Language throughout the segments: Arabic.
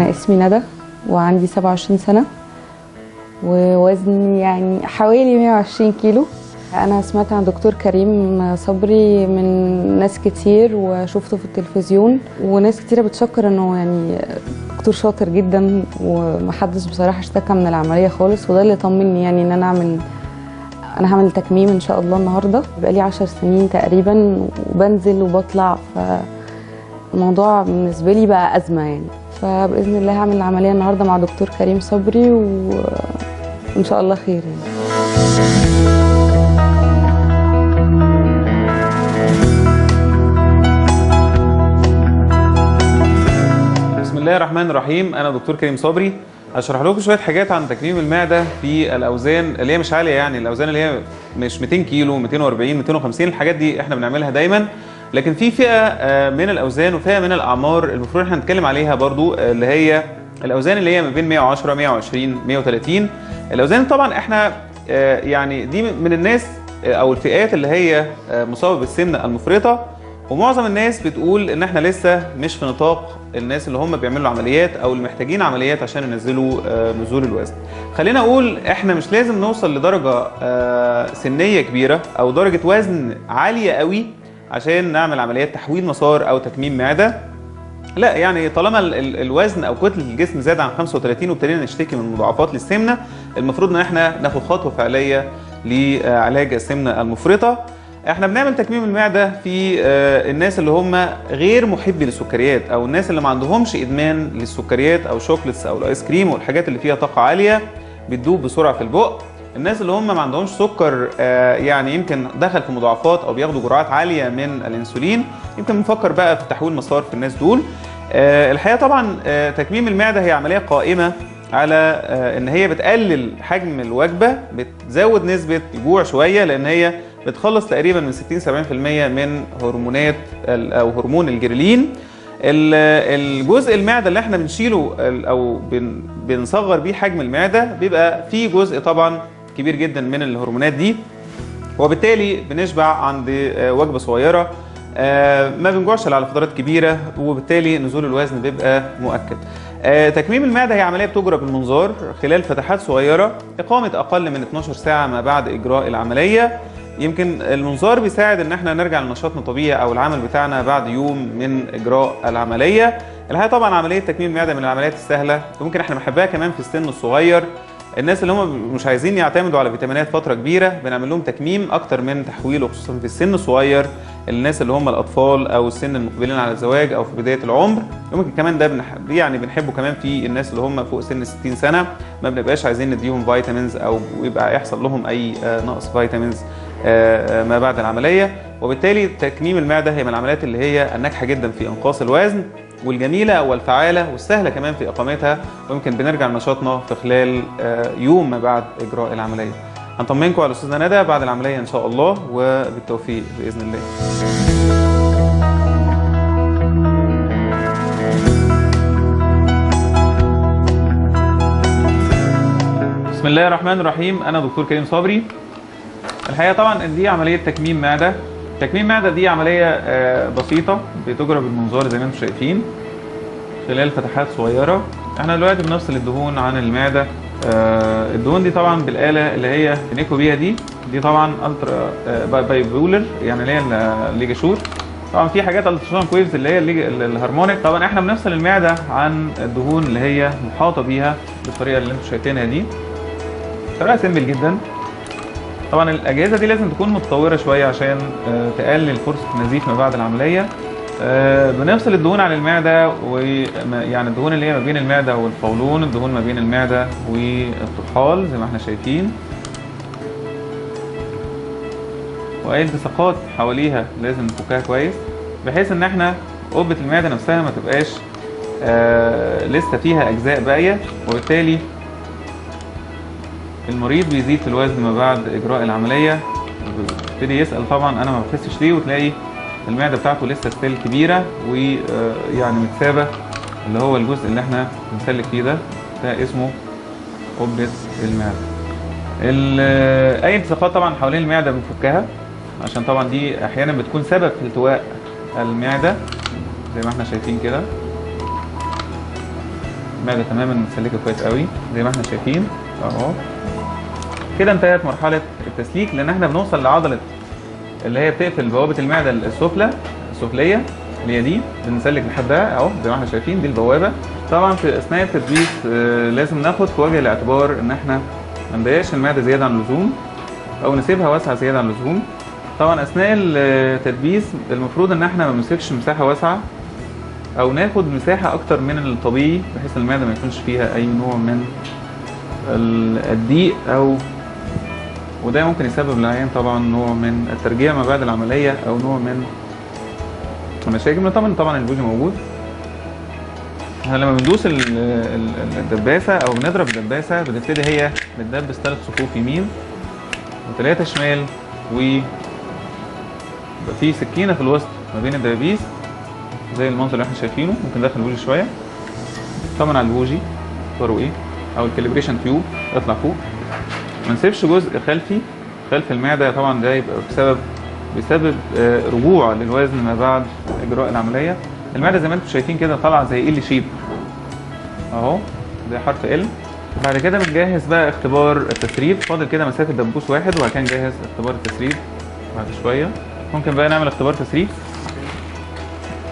أنا اسمي ندى وعندي 27 سنة ووزني يعني حوالي 120 كيلو. أنا سمعت عن دكتور كريم صبري من ناس كتير وشفته في التلفزيون، وناس كتيرة بتشكر إنه يعني دكتور شاطر جدا ومحدش بصراحة اشتكى من العملية خالص، وده اللي طمني يعني إن أنا هعمل تكميم إن شاء الله النهاردة. بقالي 10 سنين تقريبا وبنزل وبطلع، فالموضوع بالنسبة لي بقى أزمة يعني، فبإذن الله هعمل العملية النهاردة مع دكتور كريم صبري وإن شاء الله خير يعني. بسم الله الرحمن الرحيم، أنا دكتور كريم صبري. هشرح لكم شوية حاجات عن تكميم المعدة في الأوزان اللي هي مش عالية، يعني الأوزان اللي هي مش 200 كيلو، 240، 250، الحاجات دي إحنا بنعملها دايماً. لكن في فئة من الأوزان وفئة من الأعمار المفروض إحنا نتكلم عليها برضو، اللي هي الأوزان اللي هي ما بين 110، 120، 130. الأوزان طبعاً إحنا يعني دي من الناس أو الفئات اللي هي مصابة بالسمنة المفرطة، ومعظم الناس بتقول ان احنا لسه مش في نطاق الناس اللي هم بيعملوا عمليات او اللي محتاجين عمليات عشان ينزلوا نزول الوزن. خلينا اقول احنا مش لازم نوصل لدرجه سنيه كبيره او درجه وزن عاليه قوي عشان نعمل عمليات تحويل مسار او تكميم معده، لا. يعني طالما الوزن او كتله الجسم زاد عن 35 وابتدينا نشتكي من مضاعفات للسمنه، المفروض ان احنا ناخد خطوه فعليه لعلاج السمنه المفرطه. احنا بنعمل تكميم المعده في الناس اللي هم غير محبي للسكريات، او الناس اللي ما عندهمش ادمان للسكريات او شوكليتس او الايس كريم والحاجات اللي فيها طاقه عاليه بتدوب بسرعه في البق. الناس اللي هم ما عندهمش سكر يعني يمكن دخل في مضاعفات او بياخدوا جرعات عاليه من الانسولين، يمكن بنفكر بقى في تحويل مسار في الناس دول. الحقيقه طبعا تكميم المعده هي عمليه قائمه على ان هي بتقلل حجم الوجبه، بتزود نسبه الجوع شويه، لان هي بتخلص تقريبا من 60-70% من هرمونات او هرمون الجريلين. الجزء المعده اللي احنا بنشيله او بنصغر بيه حجم المعده بيبقى فيه جزء طبعا كبير جدا من الهرمونات دي، وبالتالي بنشبع عند وجبه صغيره، ما بنجوعش على فترات كبيره، وبالتالي نزول الوزن بيبقى مؤكد. تكميم المعده هي عمليه بتجرى بالمنظار خلال فتحات صغيره، اقامه اقل من 12 ساعه ما بعد اجراء العمليه. يمكن المنظار بيساعد ان احنا نرجع لنشاطنا الطبيعي او العمل بتاعنا بعد يوم من اجراء العمليه. الحقيقه طبعا عمليه تكميم المعده من العمليات السهله، وممكن احنا بنحبها كمان في السن الصغير. الناس اللي هم مش عايزين يعتمدوا على فيتامينات فتره كبيره بنعمل لهم تكميم اكتر من تحويل، وخصوصا في السن الصغير، الناس اللي هم الاطفال او السن المقبلين على الزواج او في بدايه العمر. ممكن كمان ده يعني بنحبه كمان في الناس اللي هم فوق سن 60 سنه، ما بنبقاش عايزين نديهم فيتامينز او يبقى يحصل لهم اي نقص فيتامينز ما بعد العمليه. وبالتالي تكميم المعده هي من العمليات اللي هي الناجحه جدا في انقاص الوزن، والجميله والفعاله والسهله كمان في اقامتها، ويمكن بنرجع لنشاطنا في خلال يوم ما بعد اجراء العمليه. هنطمنكم على استاذه ندى بعد العمليه ان شاء الله، وبالتوفيق باذن الله. بسم الله الرحمن الرحيم، انا دكتور كريم صبري. الحقيقه طبعا دي عمليه تكميم معده. تكميم معده دي عمليه بسيطه بتجرى بالمنظار زي ما انتم شايفين خلال فتحات صغيره. احنا دلوقتي بنفصل الدهون عن المعده. الدهون دي طبعا بالاله اللي هي بنكوي بيها دي طبعا الترا باي بولر، يعني اللي هي الليجاشور. طبعا في حاجات الترا ويفز اللي هي الهرمونيك. طبعا احنا بنفصل المعده عن الدهون اللي هي محاطه بيها بالطريقه اللي انتم شايفينها دي، طريقه سمبل جدا. طبعا الاجهزه دي لازم تكون متطوره شويه عشان تقلل فرصه النزيف ما بعد العمليه. بنفصل الدهون عن المعده، ويعني الدهون اللي هي ما بين المعده والقولون، الدهون ما بين المعده والطحال زي ما احنا شايفين، واي التصاقات حواليها لازم نفكها كويس، بحيث ان احنا قبه المعده نفسها ما تبقاش لسه فيها اجزاء باقيه، وبالتالي المريض بيزيد في الوزن ما بعد اجراء العمليه. بيبتدي يسال طبعا انا ما بخسش ليه، وتلاقي المعده بتاعته لسه ستيل كبيره ويعني متسابه، اللي هو الجزء اللي احنا بنسلك فيه ده اسمه قبه المعده. اي التصاقات طبعا حوالين المعده بنفكها، عشان طبعا دي احيانا بتكون سبب في التواء المعده زي ما احنا شايفين كده. المعده تماما متسلكه كويس قوي زي ما احنا شايفين اهو. كده انتهت مرحله التسليك، لان احنا بنوصل لعضله اللي هي بتقفل بوابه المعده السفلى السفليه اللي هي دي، بنسلك لحدها اهو زي ما احنا شايفين دي البوابه. طبعا في اثناء التدبيس لازم ناخد في وجه الاعتبار ان احنا ما نضيقش المعده زياده عن اللزوم او نسيبها واسعه زياده عن اللزوم. طبعا اثناء التدبيس المفروض ان احنا ما نمسكش مساحه واسعه او ناخد مساحه اكتر من الطبيعي، بحيث ان المعده ما يكونش فيها اي نوع من الضيق او وده ممكن يسبب للعيان طبعا نوع من الترجيع ما بعد العمليه او نوع من المشاكل. بنطمن طبعا البوجي موجود. احنا لما بندوس الدباسه او بنضرب الدباسه بتبتدي هي بتدبس 3 صفوف يمين و3 شمال، و في سكينه في الوسط ما بين الدبابيس زي المنظر اللي احنا شايفينه. ممكن ندخل البوجي شويه، طبعا على البوجي صوروا ايه او الكاليبريشن تيوب اطلع فوق. ما نسيبش جزء خلفي خلف المعده، طبعا ده يبقى بسبب رجوع للوزن ما بعد اجراء العمليه. المعده زي ما انتم شايفين كده طالعه زي ال شيب اهو زي حرف ال. بعد كده بنجهز بقى اختبار التسريب، فاضل كده مسافه دبوس واحد وبعد كده نجهز اختبار التسريب بعد شويه. ممكن بقى نعمل اختبار تسريب،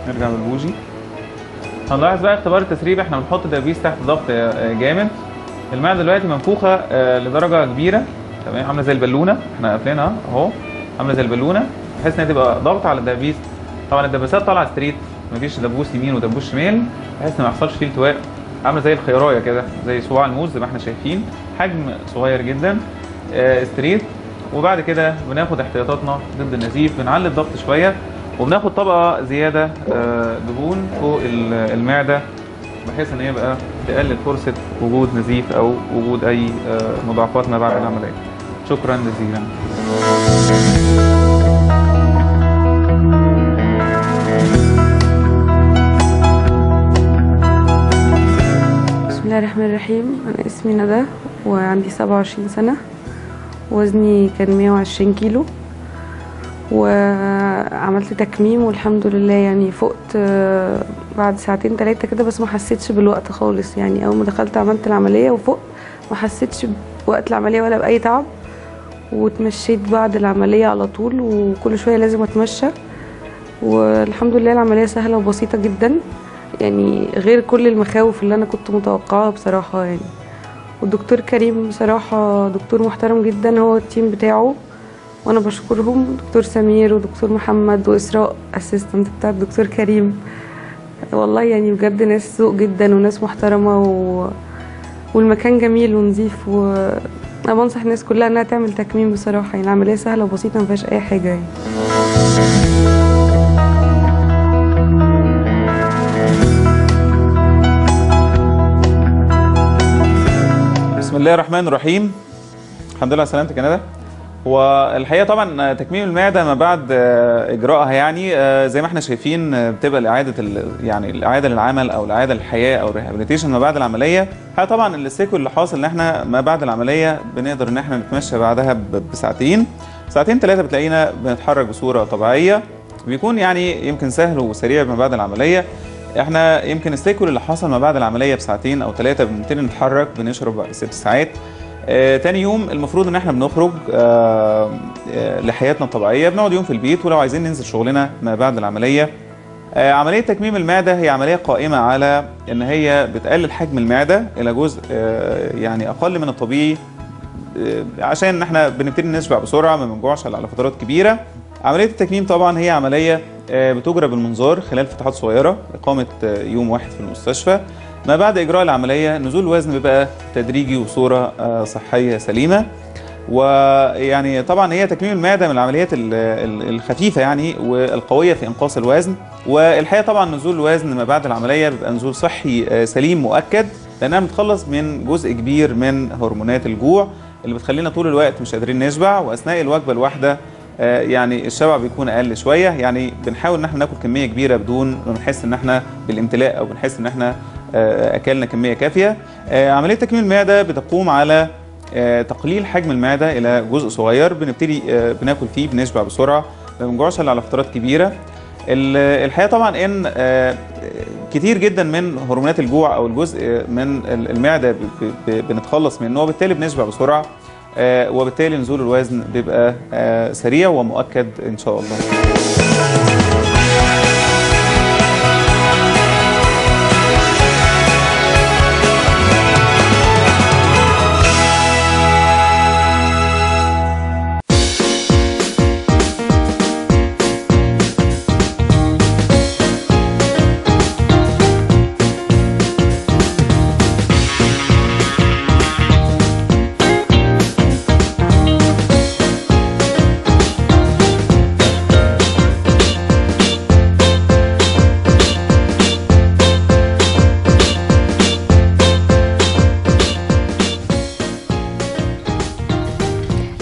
نرجع بالبوجي. هنلاحظ بقى اختبار التسريب احنا بنحط دبابيس تحت ضغط جامد. المعده دلوقتي منفوخه لدرجه كبيره تمام، عامله زي البالونه احنا قافلينها اهو، عامله زي البالونه بحيث انها تبقى ضغط على الدبابيس. طبعا الدباسات طالعه ستريت، مفيش دبوس يمين ودبوس شمال بحيث ان ما يحصلش فيه التواء. عامله زي الخيرايه كده زي صباع الموز زي ما احنا شايفين، حجم صغير جدا ستريت. وبعد كده بناخد احتياطاتنا ضد النزيف، بنعلي الضغط شويه وبناخد طبقه زياده دهون فوق المعده بحيث ان يبقى تقلل فرصه وجود نزيف او وجود اي مضاعفات ما بعد العمليه. شكرا جزيلا. بسم الله الرحمن الرحيم. انا اسمي ندى وعندي 27 سنه، وزني كان 120 كيلو، وعملت تكميم والحمد لله يعني فقت بعد 2 3 ساعات كده، بس ما حسيتش بالوقت خالص. يعني اول ما دخلت عملت العمليه وفقت ما حسيتش بوقت العمليه ولا باي تعب، وتمشيت بعد العمليه على طول وكل شويه لازم اتمشى. والحمد لله العمليه سهله وبسيطه جدا، يعني غير كل المخاوف اللي انا كنت متوقعاها بصراحه يعني. والدكتور كريم بصراحه دكتور محترم جدا، هو التيم بتاعه وانا بشكرهم، دكتور سمير ودكتور محمد واسراء اسيستنت بتاع الدكتور كريم. والله يعني بجد ناس ذوق جدا وناس محترمه والمكان جميل ونظيف، وانا بنصح الناس كلها انها تعمل تكميم بصراحه. يعني العمليه سهله وبسيطه ما فيهاش اي حاجه يعني. بسم الله الرحمن الرحيم. الحمد لله على سلامتك يا ندى. والحقيقه طبعا تكميم المعده ما بعد اجراءها يعني زي ما احنا شايفين بتبقى اعاده يعني الاعاده للعمل او الاعاده للحياه او الريهابيليتيشن ما بعد العمليه. طبعا السيكو اللي حاصل ان احنا ما بعد العمليه بنقدر ان احنا نتمشى بعدها ب2 3 ساعات بتلاقينا بنتحرك بصوره طبيعيه، بيكون يعني يمكن سهل وسريع ما بعد العمليه. احنا يمكن السيكو اللي حصل ما بعد العمليه ب2 أو 3 ساعات بنبتدي نتحرك، بنشرب بعد 6 ساعات. تاني يوم المفروض ان احنا بنخرج لحياتنا الطبيعيه، بنقعد يوم في البيت، ولو عايزين ننزل شغلنا ما بعد العمليه. عمليه تكميم المعده هي عمليه قائمه على ان هي بتقلل حجم المعده الى جزء يعني اقل من الطبيعي، عشان احنا بنبتدي نشبع بسرعه ما بنجوعش على فترات كبيره. عمليه التكميم طبعا هي عمليه بتجرى بالمنظار خلال فتحات صغيره، اقامه يوم واحد في المستشفى. ما بعد إجراء العملية نزول الوزن بيبقى تدريجي وصورة صحية سليمة. ويعني طبعا هي تكميم المعدة من العمليات الخفيفة يعني والقوية في إنقاص الوزن. والحقيقة طبعا نزول الوزن ما بعد العملية بيبقى نزول صحي سليم مؤكد، لأنها بتخلص من جزء كبير من هرمونات الجوع اللي بتخلينا طول الوقت مش قادرين نشبع، وأثناء الوجبة الواحدة يعني الشبع بيكون اقل شويه. يعني بنحاول ان احنا ناكل كميه كبيره بدون ما نحس ان احنا بالامتلاء او بنحس ان احنا اكلنا كميه كافيه. عمليه تكميم المعده بتقوم على تقليل حجم المعده الى جزء صغير، بنبتدي بناكل فيه، بنشبع بسرعه، ما بنجوعش الا على فترات كبيره. الحقيقه طبعا ان كتير جدا من هرمونات الجوع او الجزء من المعده بنتخلص منه، وبالتالي بنشبع بسرعه، وبالتالي نزول الوزن بيبقى سريع ومؤكد ان شاء الله.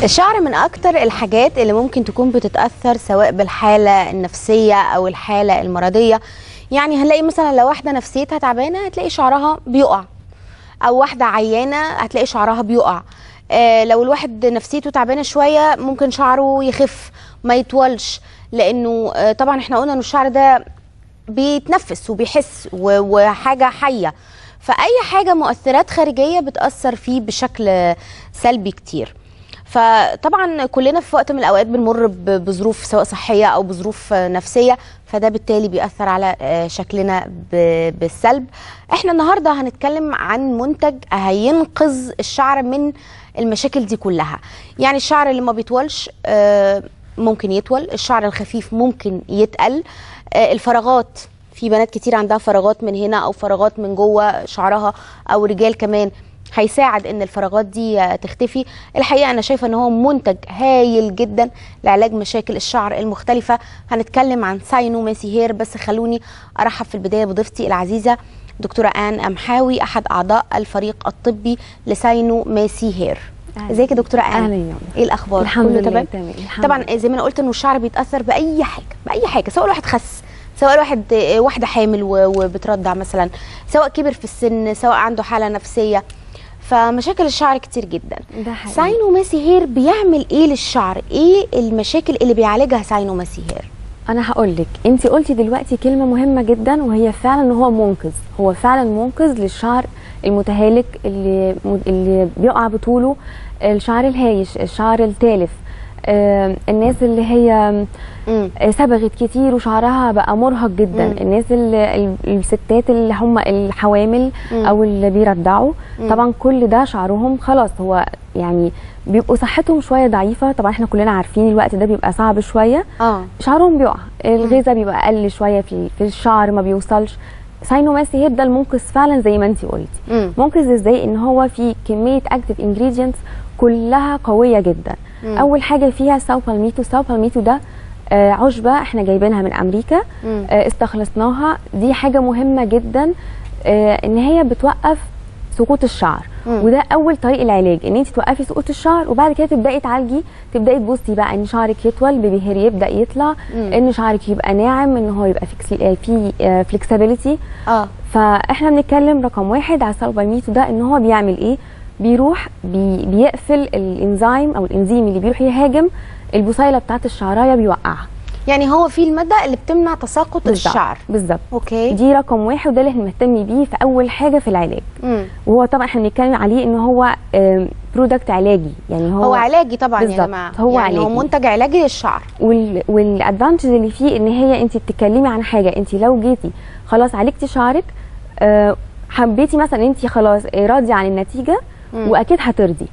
الشعر من أكتر الحاجات اللي ممكن تكون بتتأثر سواء بالحالة النفسية أو الحالة المرضية. يعني هنلاقي مثلا لو واحدة نفسيتها تعبانة هتلاقي شعرها بيقع، أو واحدة عيانة هتلاقي شعرها بيقع. لو الواحد نفسيته تعبانة شوية ممكن شعره يخف ما يطولش، لأنه طبعا احنا قلنا أن الشعر ده بيتنفس وبيحس وحاجة حية، فأي حاجة مؤثرات خارجية بتأثر فيه بشكل سلبي كتير. فطبعا كلنا في وقت من الاوقات بنمر بظروف سواء صحيه او بظروف نفسيه، فده بالتالي بيأثر على شكلنا بالسلب. احنا النهارده هنتكلم عن منتج هينقذ الشعر من المشاكل دي كلها. يعني الشعر اللي ما بيطولش ممكن يطول، الشعر الخفيف ممكن يتقل، الفراغات، في بنات كتير عندها فراغات من هنا او فراغات من جوه شعرها، او رجال كمان، هيساعد ان الفراغات دي تختفي. الحقيقه انا شايفه ان هو منتج هايل جدا لعلاج مشاكل الشعر المختلفه. هنتكلم عن ساينو ماسي هير، بس خلوني ارحب في البدايه بضيفتي العزيزه دكتوره آن امحاوي، احد اعضاء الفريق الطبي لساينو ماسي هير. ازيك يا دكتوره آن؟ ايه الاخبار؟ الحمد لله تمام. طبعا زي ما انا قلت انه الشعر بيتاثر باي حاجه، باي حاجه، سواء الواحد خس، سواء الواحد واحده حامل وبترضع مثلا، سواء كبر في السن، سواء عنده حاله نفسيه، فمشاكل الشعر كتير جدا. ساينو ماسي هير بيعمل ايه للشعر؟ ايه المشاكل اللي بيعالجها ساينو ماسي هير؟ انا هقول لك، انت قلتي دلوقتي كلمه مهمه جدا، وهي فعلا ان هو منقذ، هو فعلا منقذ للشعر المتهالك اللي بيقع بطوله، الشعر الهايش، الشعر التالف، الناس اللي هي صبغت كتير وشعرها بقى مرهق جدا، الناس اللي الستات اللي هم الحوامل او اللي بيرضعوا، طبعا كل ده شعرهم خلاص هو يعني بيبقوا صحتهم شويه ضعيفه. طبعا احنا كلنا عارفين الوقت ده بيبقى صعب شويه، شعرهم بيقع، الغذاء بيبقى اقل شويه في الشعر، ما بيوصلش. ساينو ماسي هير ده المنقذ فعلا زي ما انت قلتي. منقذ ازاي؟ ان هو في كميه اكتف انجريدينتس كلها قويه جدا. اول حاجه فيها ساو بالميتو، ساو بالميتو ده عشبه احنا جايبينها من امريكا، استخلصناها، دي حاجه مهمه جدا ان هي بتوقف سقوط الشعر، وده اول طريق العلاج، ان انت توقفي سقوط الشعر وبعد كده تبداي تعالجي، تبداي تبصي بقى ان شعرك يطول، بيبي هير يبدا يطلع، ان شعرك يبقى ناعم، ان هو يبقى في فلكسبيليتي. فاحنا بنتكلم رقم واحد على ساو بالميتو ده، ان هو بيعمل ايه؟ بيروح بيقفل الانزيم او الانزيم اللي بيروح يهاجم البصيله بتاعه الشعرايه، بيوقعها. يعني هو في الماده اللي بتمنع تساقط الشعر بالظبط. اوكي، دي رقم واحد، وده اللي احنا مهتمين بيه في اول حاجه في العلاج. وهو طبعا احنا بنتكلم عليه ان هو برودكت علاجي، يعني هو علاجي طبعا يا جماعه، هو يعني علاجي، هو منتج علاجي للشعر. والادفانتج اللي فيه ان هي انت بتتكلمي عن حاجه، انت لو جيتي خلاص عالجتي شعرك، حبيتي مثلا انت خلاص راضيه عن النتيجه، واكيد هترضي،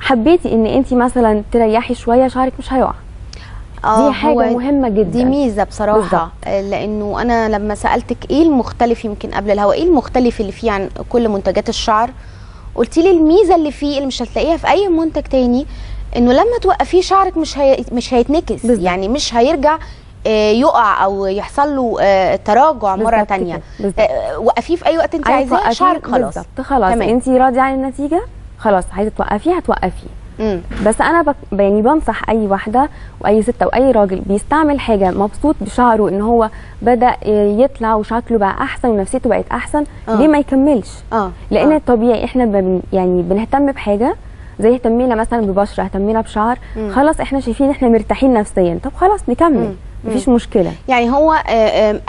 حبيتي ان انت مثلا تريحي شويه شعرك مش هيقع. دي حاجه مهمه جدا، دي ميزه بصراحه بالضبط. لانه انا لما سالتك ايه المختلف يمكن قبل الهوا، ايه المختلف اللي فيه عن كل منتجات الشعر، قلتي لي الميزه اللي فيه اللي مش هتلاقيها في اي منتج تاني، انه لما توقفيه شعرك مش هيتنكس بالضبط. يعني مش هيرجع يقع او يحصل له تراجع مره ثانيه. وقفيه في اي وقت انت عايزاه، شعرك خلاص خلاص انت راضيه عن النتيجه، خلاص عايزه توقفيه هتوقفيه. بس انا يعني بنصح اي واحده واي ست واي راجل بيستعمل حاجه مبسوط بشعره ان هو بدا يطلع وشكله بقى احسن ونفسيته بقت احسن، ليه ما يكملش؟ لان الطبيعي احنا يعني بنهتم بحاجه زي اهتمينا مثلا ببشره، اهتمينا بشعر، خلاص احنا شايفين احنا مرتاحين نفسيا، طب خلاص نكمل. مفيش مشكله. يعني هو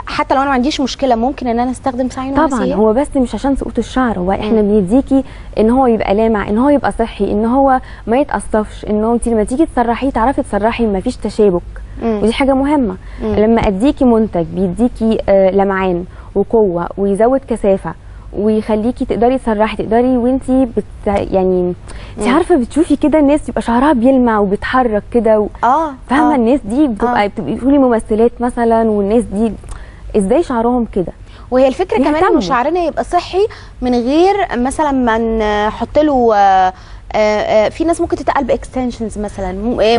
حتى لو انا ما عنديش مشكله ممكن ان انا استخدم ساينو ماسي هير؟ طبعا، هو بس مش عشان سقوط الشعر، هو احنا بنديكي ان هو يبقى لامع، ان هو يبقى صحي، ان هو ما يتقصفش، ان هو انت لما تيجي تسرحيه تعرفي تسرحي مفيش تشابك. ودي حاجه مهمه. لما اديكي منتج بيديكي لمعان وقوه ويزود كثافه ويخليكي تقدري تسرحي، تقدري وانتي يعني انت عارفه بتشوفي كده الناس يبقى شعرها بيلمع وبيتحرك كده فاهمه الناس دي بتبقى بتقولي ممثلات مثلا، والناس دي ازاي شعرهم كده؟ وهي الفكره كمان ان شعرنا يبقى صحي من غير مثلا ما نحط له في ناس ممكن تتقل باكستنشنز مثلا،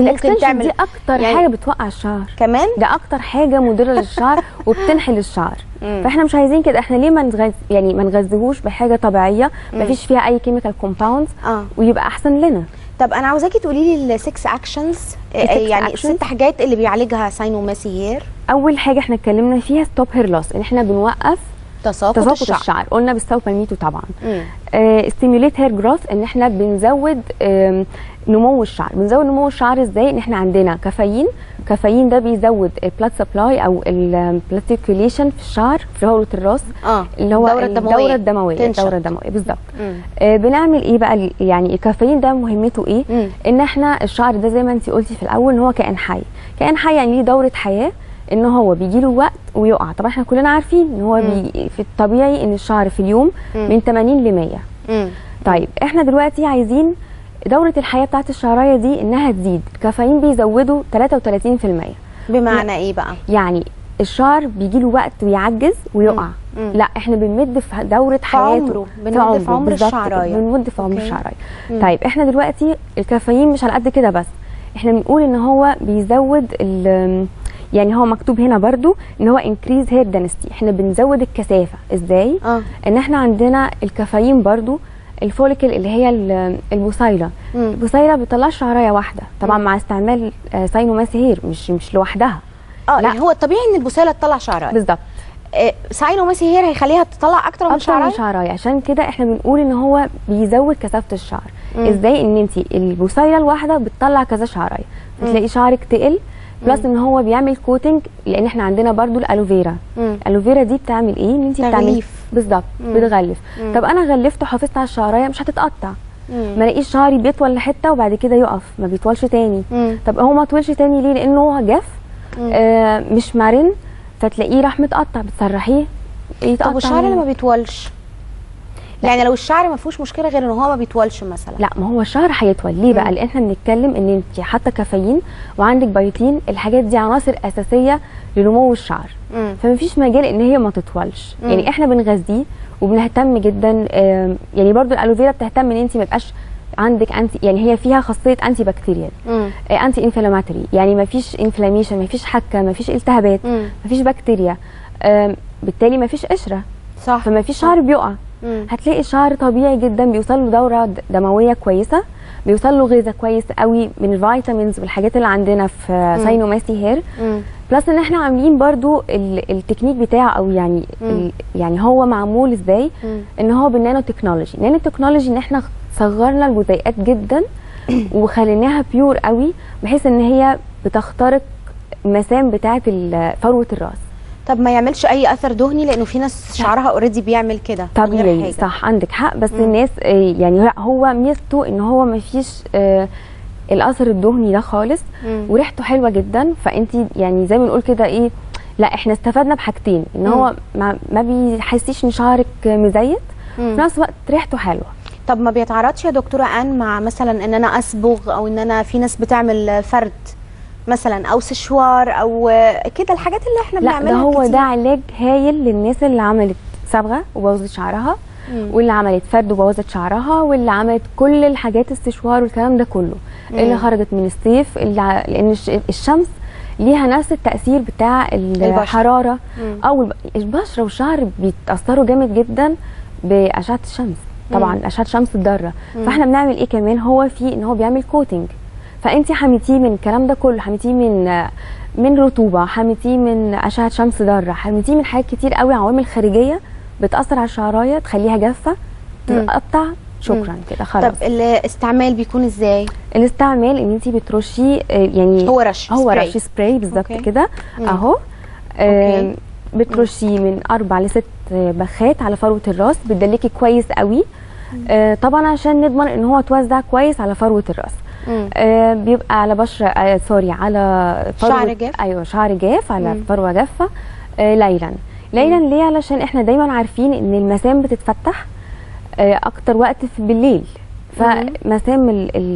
ممكن تعمل دي اكتر يعني حاجه بتوقع الشعر كمان، ده اكتر حاجه مضره للشعر وبتنحل الشعر. فاحنا مش عايزين كده، احنا ليه ما نغذيهوش بحاجه طبيعيه ما فيش فيها اي كيميكال كومباوند ويبقى احسن لنا. طب انا عاوزاكي تقولي لي السكس اكشنز، يعني الست حاجات اللي بيعالجها ساينو ماسي هير. اول حاجه احنا اتكلمنا فيها ستوب هير لوس، ان احنا بنوقف تساقط الشعر، قلنا بالساو بالميتو طبعا. استيميوليت هير جروث، ان احنا بنزود نمو الشعر. بنزود نمو الشعر ازاي؟ ان احنا عندنا كافيين، الكافيين ده بيزود البلاد سبلاي او البلاد سيركيوليشن في الشعر في هوله الراس اللي هو الدورة الدموية بالظبط. بنعمل ايه بقى؟ يعني الكافيين ده مهمته ايه؟ ان احنا الشعر ده زي ما انت قلتي في الاول ان هو كائن حي، كائن حي يعني ليه دورة حياة، ان هو بيجيله وقت ويقع. طبعا احنا كلنا عارفين ان هو في الطبيعي ان الشعر في اليوم من 80 ل 100. طيب احنا دلوقتي عايزين دوره الحياه بتاعت الشعرايه دي انها تزيد. الكافيين بيزودوا 33%. بمعنى ايه بقى؟ يعني الشعر بيجيله وقت ويعجز ويقع. لا، احنا بنمد في دوره حياته، بنمد في عمر الشعرايه، بنمد في عمر الشعرايه. طيب احنا دلوقتي الكافيين مش على قد كده بس، احنا بنقول ان هو بيزود يعني هو مكتوب هنا برضو ان هو انكريز هير دانستي، احنا بنزود الكثافه ازاي؟ ان احنا عندنا الكافيين برضو الفوليكل اللي هي البصيله، البصيله بتطلعش شعريه واحده طبعا مع استعمال ساينو ماسي هير مش لوحدها. لا، هو الطبيعي ان البصيله تطلع شعريه بالظبط. ساينو ماسي هير هيخليها تطلع اكتر من شعريه، عشان كده احنا بنقول ان هو بيزود كثافه الشعر. ازاي؟ ان انت البصيله الواحده بتطلع كذا شعريه، بتلاقي شعرك تقل، بلس ان هو بيعمل كوتنج، لان احنا عندنا برضو الالوفيرا. الالوفيرا دي بتعمل ايه؟ ان انت بتعمل بالظبط بتغلف. طب انا غلفت وحافظت على الشعرايه مش هتتقطع. ما الاقيش شعري بيطول لحته وبعد كده يقف، ما بيطولش تاني. طب هو ما طولش تاني ليه؟ لانه جف مش مرن، فتلاقيه راح متقطع، بتسرحيه يتقطع. طب والشعر اللي ما بيطولش؟ يعني لو الشعر ما فيهوش مشكله غير ان هو ما بيطولش مثلا. لا، ما هو الشعر هيطول ليه بقى؟ لان احنا بنتكلم ان انت حتى كافيين وعندك بايوتين، الحاجات دي عناصر اساسيه لنمو الشعر. فما فيش مجال ان هي ما تطولش. يعني احنا بنغذيه وبنهتم جدا. يعني برضو الالوفيرا بتهتم ان انت ما يبقاش عندك انتي، يعني هي فيها خاصيه انتي بكتيريال، انتي انفلاماتوري، يعني ما فيش انفلاميشن، ما فيش حكه، ما فيش التهابات، ما فيش بكتيريا، بالتالي ما فيش قشره، صح؟ فما فيش شعر بيقع. هتلاقي الشعر طبيعي جدا، بيوصل له دوره دمويه كويسه، بيوصل له غذاء كويس قوي من الفيتامينز والحاجات اللي عندنا في ساينو ماسي هير. بلس ان احنا عاملين برضو التكنيك بتاعه، او يعني يعني هو معمول ازاي؟ ان هو بالنانو تكنولوجي. نانو تكنولوجي ان احنا صغرنا الجزيئات جدا وخليناها بيور قوي، بحيث ان هي بتخترق المسام بتاعه فروه الراس. طب ما يعملش اي اثر دهني، لانه في ناس شعرها اوريدي بيعمل كده طبيعي. صح، عندك حق. بس الناس يعني لا، هو ميزته ان هو ما فيش الاثر الدهني ده خالص، وريحته حلوه جدا. فانت يعني زي ما بنقول كده ايه، لا احنا استفدنا بحاجتين، ان هو ما بيحسيش ان شعرك مزيت، وفي نفس الوقت ريحته حلوه. طب ما بيتعرضش يا دكتوره آن مع مثلا ان انا اصبغ، او ان انا في ناس بتعمل فرد مثلا، او سشوار، او كده الحاجات اللي احنا بنعملها؟ لا، ده هو ده علاج هايل للناس اللي عملت صبغه وبوظت شعرها، واللي عملت فرد وبوظت شعرها، واللي عملت كل الحاجات السشوار والكلام ده كله، اللي خرجت من الصيف، اللي لان الشمس ليها نفس التاثير بتاع الحراره، او البشره والشعر بيتاثروا جامد جدا باشعه الشمس. طبعا اشعه شمس الضاره. فاحنا بنعمل ايه كمان؟ هو في ان هو بيعمل كوتنج، فانت حميتيه من الكلام ده كله، حميتيه من رطوبه، حميتيه من اشعه شمس ضاره، حميتيه من حاجات كتير قوي، عوامل خارجيه بتاثر على الشعرايه، تخليها جافه، تتقطع، شكرا كده خلاص. طب الاستعمال بيكون ازاي؟ الاستعمال ان انت بترشي يعني هو رش سبراي بالظبط كده اهو. بترشي من 4 ل 6 بخات على فروه الراس، بتدلكي كويس قوي طبعا عشان نضمن ان هو اتوزع كويس على فروه الراس. بيبقى على بشره على شعر جاف، ايوه شعر جاف على فروه جافه. ليلا ليه؟ علشان احنا دايما عارفين ان المسام بتتفتح اكتر وقت في بالليل، فمسام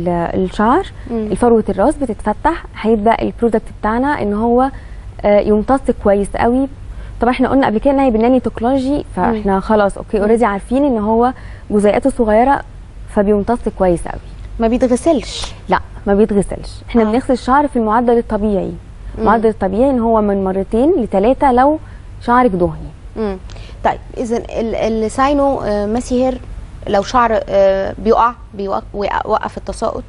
الشعر الفروه الراس بتتفتح، هيبدا البرودكت بتاعنا ان هو يمتص كويس قوي. طبعا احنا قلنا قبل كده ان هي بالناني تكنولوجي، فاحنا خلاص اوكي اوريدي عارفين ان هو جزيئاته صغيره فبيمتص كويس قوي. ما بيتغسلش؟ لا ما بيتغسلش، احنا بنغسل الشعر في المعدل الطبيعي. المعدل الطبيعي ان هو من 2 ل 3 لو شعرك دهني. طيب اذا الساينو ماسي هير لو شعر بيوقف التساقط،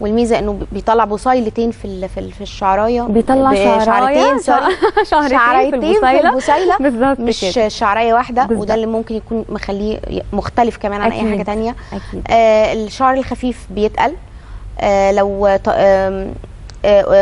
والميزه انه بيطلع بصيلتين في الشعرايه، بيطلع شعرتين في البصيله بالظبط، مش شعرايه واحده بالزبط. وده اللي ممكن يكون مخليه مختلف كمان عن اي حاجه ثانيه. الشعر الخفيف بيتقل لو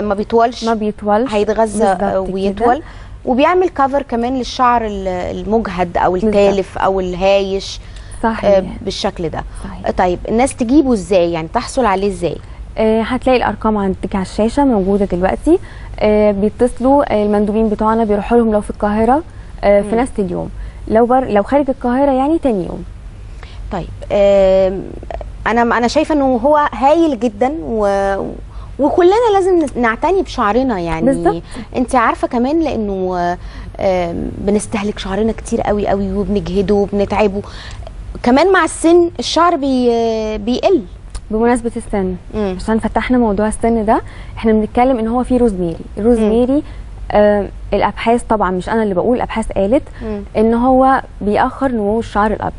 ما بيطولش هيتغذى ويطول، وبيعمل كفر كمان للشعر المجهد او التالف او الهايش. صحيح. بالشكل ده. صحيح. طيب الناس تجيبه ازاي؟ يعني تحصل عليه ازاي؟ هتلاقي الارقام عندك على الشاشه موجوده دلوقتي. بيتصلوا المندوبين بتوعنا، بيروحوا لهم لو في القاهره في نفس اليوم، لو خارج القاهره يعني تاني يوم. طيب انا شايفه انه هو هايل جدا، وكلنا لازم نعتني بشعرنا يعني بالزبط. انت عارفه كمان لانه بنستهلك شعرنا كتير قوي قوي، وبنجهده وبنتعبه كمان مع السن. الشعر بيقل. بمناسبه السن، عشان فتحنا موضوع السن ده، احنا بنتكلم ان هو فيه روزميري. الابحاث طبعا مش انا اللي بقول، الابحاث قالت ان هو بيأخر نمو الشعر الابيض.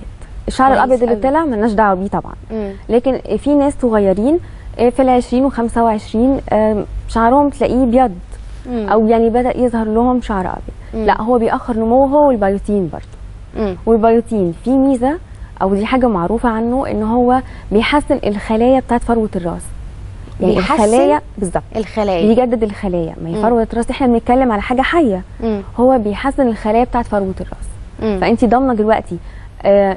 الشعر الابيض اللي طلع مالناش دعوه بيه طبعا، لكن في ناس صغيرين في ال20 و25 شعرهم تلاقيه بيض او يعني بدأ يظهر لهم شعر ابيض. لا هو بيأخر نموه، هو والبيوتين برضه. والبيوتين فيه ميزه، او دي حاجه معروفه عنه، ان هو بيحسن الخلايا بتاعت فروه الراس. يعني الخلايا بالظبط، الخلايا بيجدد الخلايا. ما هي فروه الراس احنا بنتكلم على حاجه حيه. هو بيحسن الخلايا بتاعت فروه الراس، فانت ضامنه دلوقتي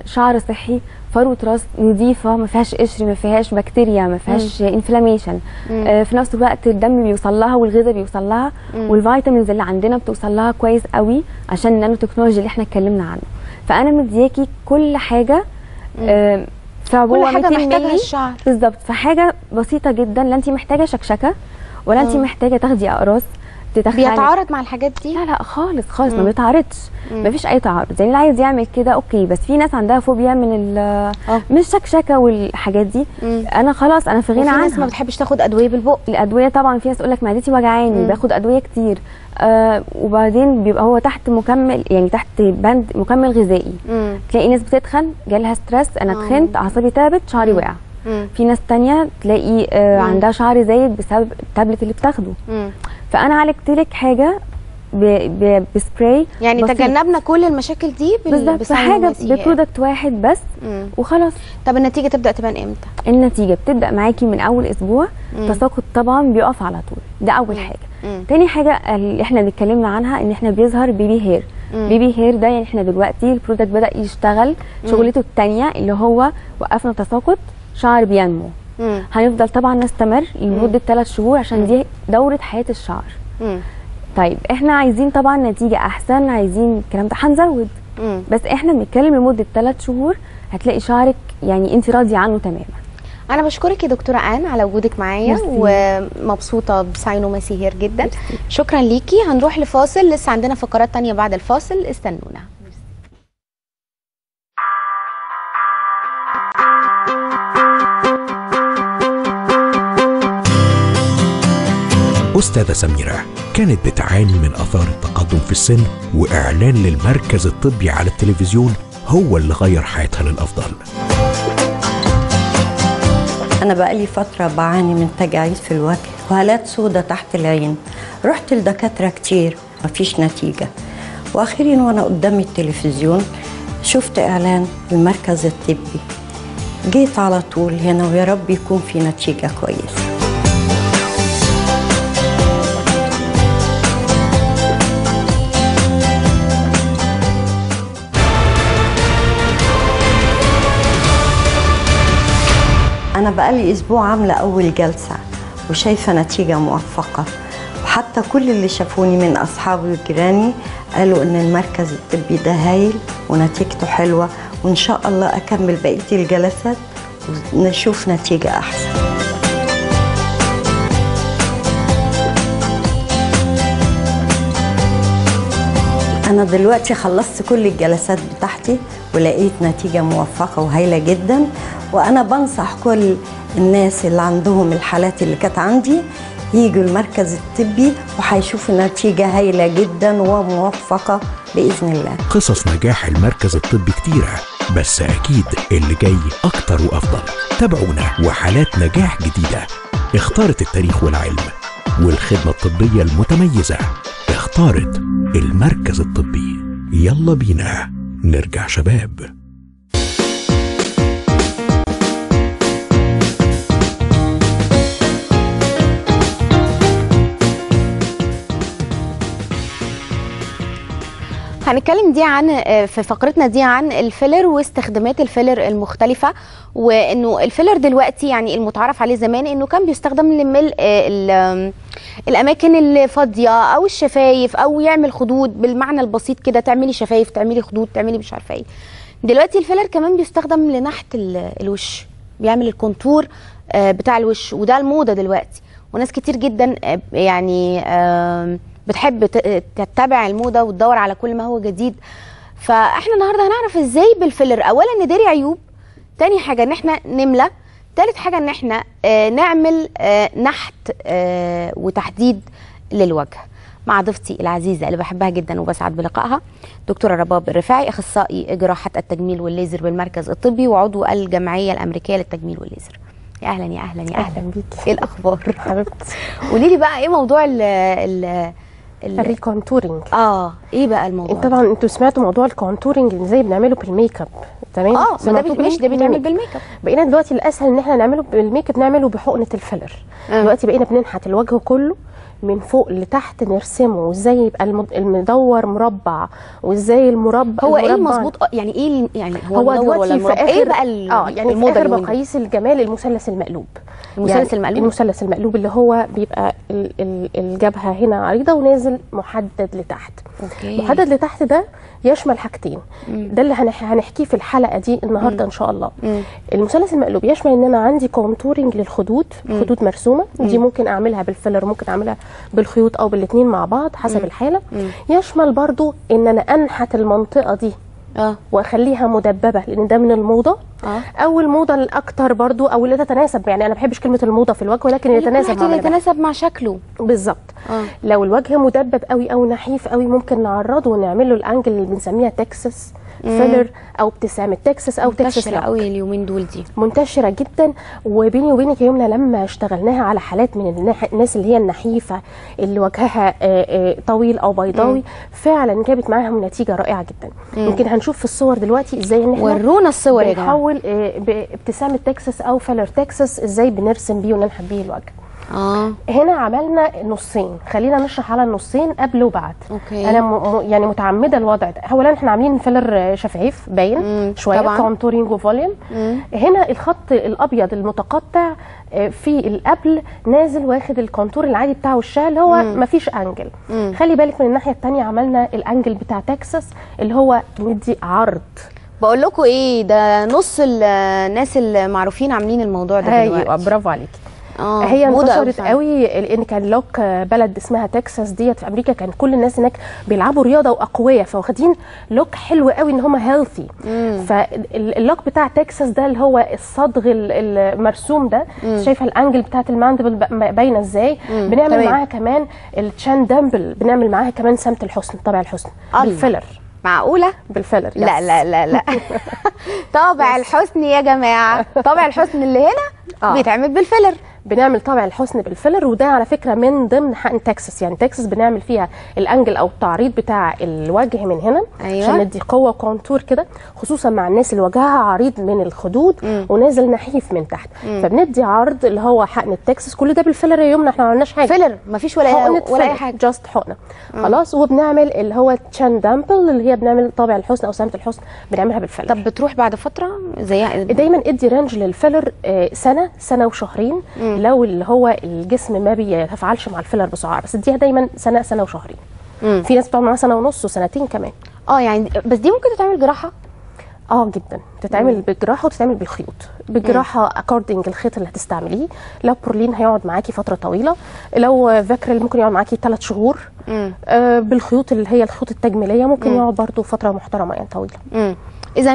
شعر صحي، فروه راس نظيفه ما فيهاش قشر، ما فيهاش بكتيريا، ما فيهاش انفلاميشن. في نفس الوقت الدم بيوصل لها، والغذاء بيوصل لها، والفيتامينز اللي عندنا بتوصل لها كويس قوي عشان النانو تكنولوجي اللي احنا اتكلمنا عنه. فانا مدياكي كل حاجه كل حاجه محتاجها الشعر بالظبط. فحاجه بسيطه جدا، لا انت محتاجه شكشكه ولا انت محتاجه تاخدي اقراص بيتعارض مع الحاجات دي. لا خالص ما بيتعارضش، ما فيش اي تعارض. يعني اللي عايز يعمل كده اوكي، بس في ناس عندها فوبيا من الشكشكه والحاجات دي. انا خلاص انا في غنى عنها. في ناس ما بتحبش تاخد ادويه بالبق. الادويه طبعا في ناس تقول لك معدتي وجعاني باخد ادويه كتير. وبعدين بيبقى هو تحت مكمل، يعني تحت بند مكمل غذائي. تلاقي ناس بتتخن، جالها ستريس، انا اتخنت، اعصابي تعبت، شعري وقع. في ناس ثانيه تلاقي عندها شعر زايد بسبب التابلت اللي بتاخده. فانا عالجت لك حاجه بسبراي، يعني تجنبنا كل المشاكل دي بحاجه ببرودكت واحد بس وخلاص. طب النتيجه تبدا تبان امتى؟ النتيجه بتبدا معاكي من اول اسبوع. التساقط طبعا بيقف على طول، ده اول حاجه. تاني حاجه اللي احنا اتكلمنا عنها، ان احنا بيظهر بيبي هير. بيبي هير ده يعني احنا دلوقتي البرودكت بدا يشتغل شغلته الثانيه، اللي هو وقفنا تساقط، شعر بينمو. هنفضل طبعا نستمر لمده 3 شهور عشان دي دوره حياه الشعر. طيب احنا عايزين طبعا نتيجه احسن، عايزين الكلام ده هنزود، بس احنا بنتكلم لمده 3 شهور هتلاقي شعرك يعني انت راضيه عنه تماما. انا بشكرك يا دكتوره آن على وجودك معايا، ومبسوطه بساينو ماسي هير جدا. ميرسي. شكرا ليكي. هنروح لفاصل، لسه عندنا فقرات ثانيه بعد الفاصل، استنونا. أستاذة سميرة كانت بتعاني من آثار التقدم في السن، وإعلان للمركز الطبي على التلفزيون هو اللي غير حياتها للأفضل. أنا بقالي فترة بعاني من تجاعيد في الوجه وهالات سودة تحت العين، رحت لدكاترة كتير مفيش نتيجة، وأخيرا وأنا قدام التلفزيون شفت إعلان المركز الطبي جيت على طول هنا، ويا رب يكون في نتيجة كويسة. أنا بقالي أسبوع عاملة أول جلسة وشايفة نتيجة موفقة، وحتى كل اللي شافوني من أصحابي وجيراني قالوا إن المركز الطبي ده هايل ونتيجته حلوة، وإن شاء الله أكمل بقية الجلسات ونشوف نتيجة أحسن. أنا دلوقتي خلصت كل الجلسات بتاعتي ولقيت نتيجة موفقة وهايلة جداً، وأنا بنصح كل الناس اللي عندهم الحالات اللي كانت عندي ييجوا المركز الطبي وهيشوفوا نتيجة هايلة جدا وموفقة بإذن الله. قصص نجاح المركز الطبي كتيرة، بس أكيد اللي جاي أكتر وأفضل. تابعونا وحالات نجاح جديدة. اختارت التاريخ والعلم والخدمة الطبية المتميزة، اختارت المركز الطبي. يلا بينا نرجع شباب. هنتكلم دي عن في فقرتنا دي عن الفيلر واستخدامات الفيلر المختلفة، وانه الفيلر دلوقتي يعني المتعارف عليه زمان انه كان بيستخدم لملء الاماكن الفاضية او الشفايف، او يعمل خدود بالمعنى البسيط كده، تعملي شفايف تعملي خدود تعملي مش عارفة ايه. دلوقتي الفيلر كمان بيستخدم لنحت الوش، بيعمل الكونتور بتاع الوش، وده الموضة دلوقتي، وناس كتير جدا يعني بتحب تتبع الموضة وتدور على كل ما هو جديد. فاحنا النهاردة هنعرف ازاي بالفيلر اولا نداري عيوب، تاني حاجة ان احنا نملى، تالت حاجة ان احنا نعمل نحت وتحديد للوجه، مع ضيفتي العزيزة اللي بحبها جدا وبسعد بلقائها، دكتورة رباب الرفاعي، اخصائي جراحة التجميل والليزر بالمركز الطبي وعضو الجمعية الامريكية للتجميل والليزر. يا اهلا يا اهلا يا اهلا بيكي. ايه الاخبار حبيبتي؟ قولي لي بقى ايه موضوع الريكونتورنج؟ ايه بقى الموضوع؟ طبعا انتوا سمعتوا موضوع الكونتورنج ازاي بنعمله بالميك اب، تمام؟ ده بيتعمل بالميك اب. بقينا دلوقتي الاسهل ان احنا نعمله بالميك اب، نعمله بحقنه الفيلر. دلوقتي بقينا بننحت الوجه كله من فوق لتحت، نرسمه وازاي يبقى المدور مربع، وازاي المربع هو المربع. ايه المظبوط يعني ايه يعني هو دلوقتي في اخر ايه بقى يعني في اخر مقاييس الجمال المثلث المقلوب. المثلث يعني المقلوب، المثلث المقلوب اللي هو بيبقى الجبهه هنا عريضه ونازل محدد لتحت. أوكي. محدد لتحت ده يشمل حاجتين، ده اللي هنحكيه في الحلقه دي النهارده ان شاء الله. المثلث المقلوب يشمل ان انا عندي كونتورنج للخدود، خدود مرسومه، دي ممكن اعملها بالفيلر، ممكن اعملها بالخيوط او بالاثنين مع بعض حسب الحاله. يشمل برضو ان انا انحت المنطقه دي واخليها مدببه، لان ده من الموضه او الموضه الاكثر برضو، او اللي تتناسب، يعني انا ما بحبش كلمه الموضه في الوجه، ولكن يتناسب مع شكله بالظبط. لو الوجه مدبب قوي او نحيف قوي ممكن نعرضه ونعمل له الانجل اللي بنسميها تكساس فيلر او ابتسامه تكساس او تكساس. منتشره قوي اليومين دول، دي منتشره جدا. وبيني وبينك يا يمنى لما اشتغلناها على حالات من الناس اللي هي النحيفه اللي وجهها طويل او بيضاوي، فعلا جابت معاهم نتيجه رائعه جدا. يمكن هنشوف في الصور دلوقتي ازاي ان احنا ورونا الصور يا جماعه بابتسامه تكساس او فيلر تكساس ازاي بنرسم بيه وننحت بيه الوجه. هنا عملنا نصين، خلينا نشرح على النصين قبل وبعد. أوكي. انا يعني متعمده الوضع ده. اولا احنا عاملين فيلر شفايف باين شويه، كونتورينج وفوليوم. هنا الخط الابيض المتقطع في القبل نازل واخد الكونتور العادي بتاع وشها اللي هو مفيش انجل. خلي بالك من الناحيه الثانيه عملنا الانجل بتاع تكساس اللي هو بندي عرض. بقول لكم ايه، ده نص الناس المعروفين عاملين الموضوع ده دلوقتي. ايوه برافو عليكي. هي انتشرت قوي لان كان لوك بلد اسمها تكساس ديت في امريكا، كان كل الناس هناك بيلعبوا رياضه واقوياء، فواخدين لوك حلو قوي ان هم هيلثي. فاللوك بتاع تكساس ده اللي هو الصدغ المرسوم ده، شايفه الانجل بتاعت الماندبل باينه ازاي. بنعمل معاها كمان التشان دامبل، بنعمل معاها كمان سمت الحسن، طبع الحسن بالفيلر. معقوله بالفيلر؟ لا لا لا لا. طابع الحسن يا جماعه، طابع الحسن اللي هنا بيتعمل بالفيلر بنعمل طابع الحسن بالفيلر، وده على فكره من ضمن حقن تكساس. يعني تكساس بنعمل فيها الانجل او التعريض بتاع الوجه من هنا، أيوة، عشان ندي قوه وكونتور كده، خصوصا مع الناس اللي وجهها عريض من الخدود ونازل نحيف من تحت، فبندي عرض اللي هو حقن التكساس. كل ده بالفيلر يا يمنى، احنا ما عملناش حاجه فيلر، مفيش ولا اي حاجه، جاست حقنه خلاص. وبنعمل اللي هو تشان دامبل اللي هي بنعمل طابع الحسن او سمه الحسن، بنعملها بالفيلر. طب بتروح بعد فتره زي دايما ادي رينج للفيلر سنه، سنه وشهرين، لو اللي هو الجسم ما بيتفاعلش مع الفيلر بسرعه، بس اديها دايما سنه، سنه وشهرين. في ناس بتقعد معاها سنه ونص وسنتين كمان. يعني بس دي ممكن تتعمل جراحه؟ جدا تتعمل بالجراحه وتتعمل بالخيوط. بالجراحه اكوردنج الخيط اللي هتستعمليه، لو بورلين هيقعد معاكي فتره طويله، لو فاكريل ممكن يقعد معاكي 3 شهور. بالخيوط اللي هي الخيوط التجميليه ممكن يقعد برضو فتره محترمه يعني طويله. اذا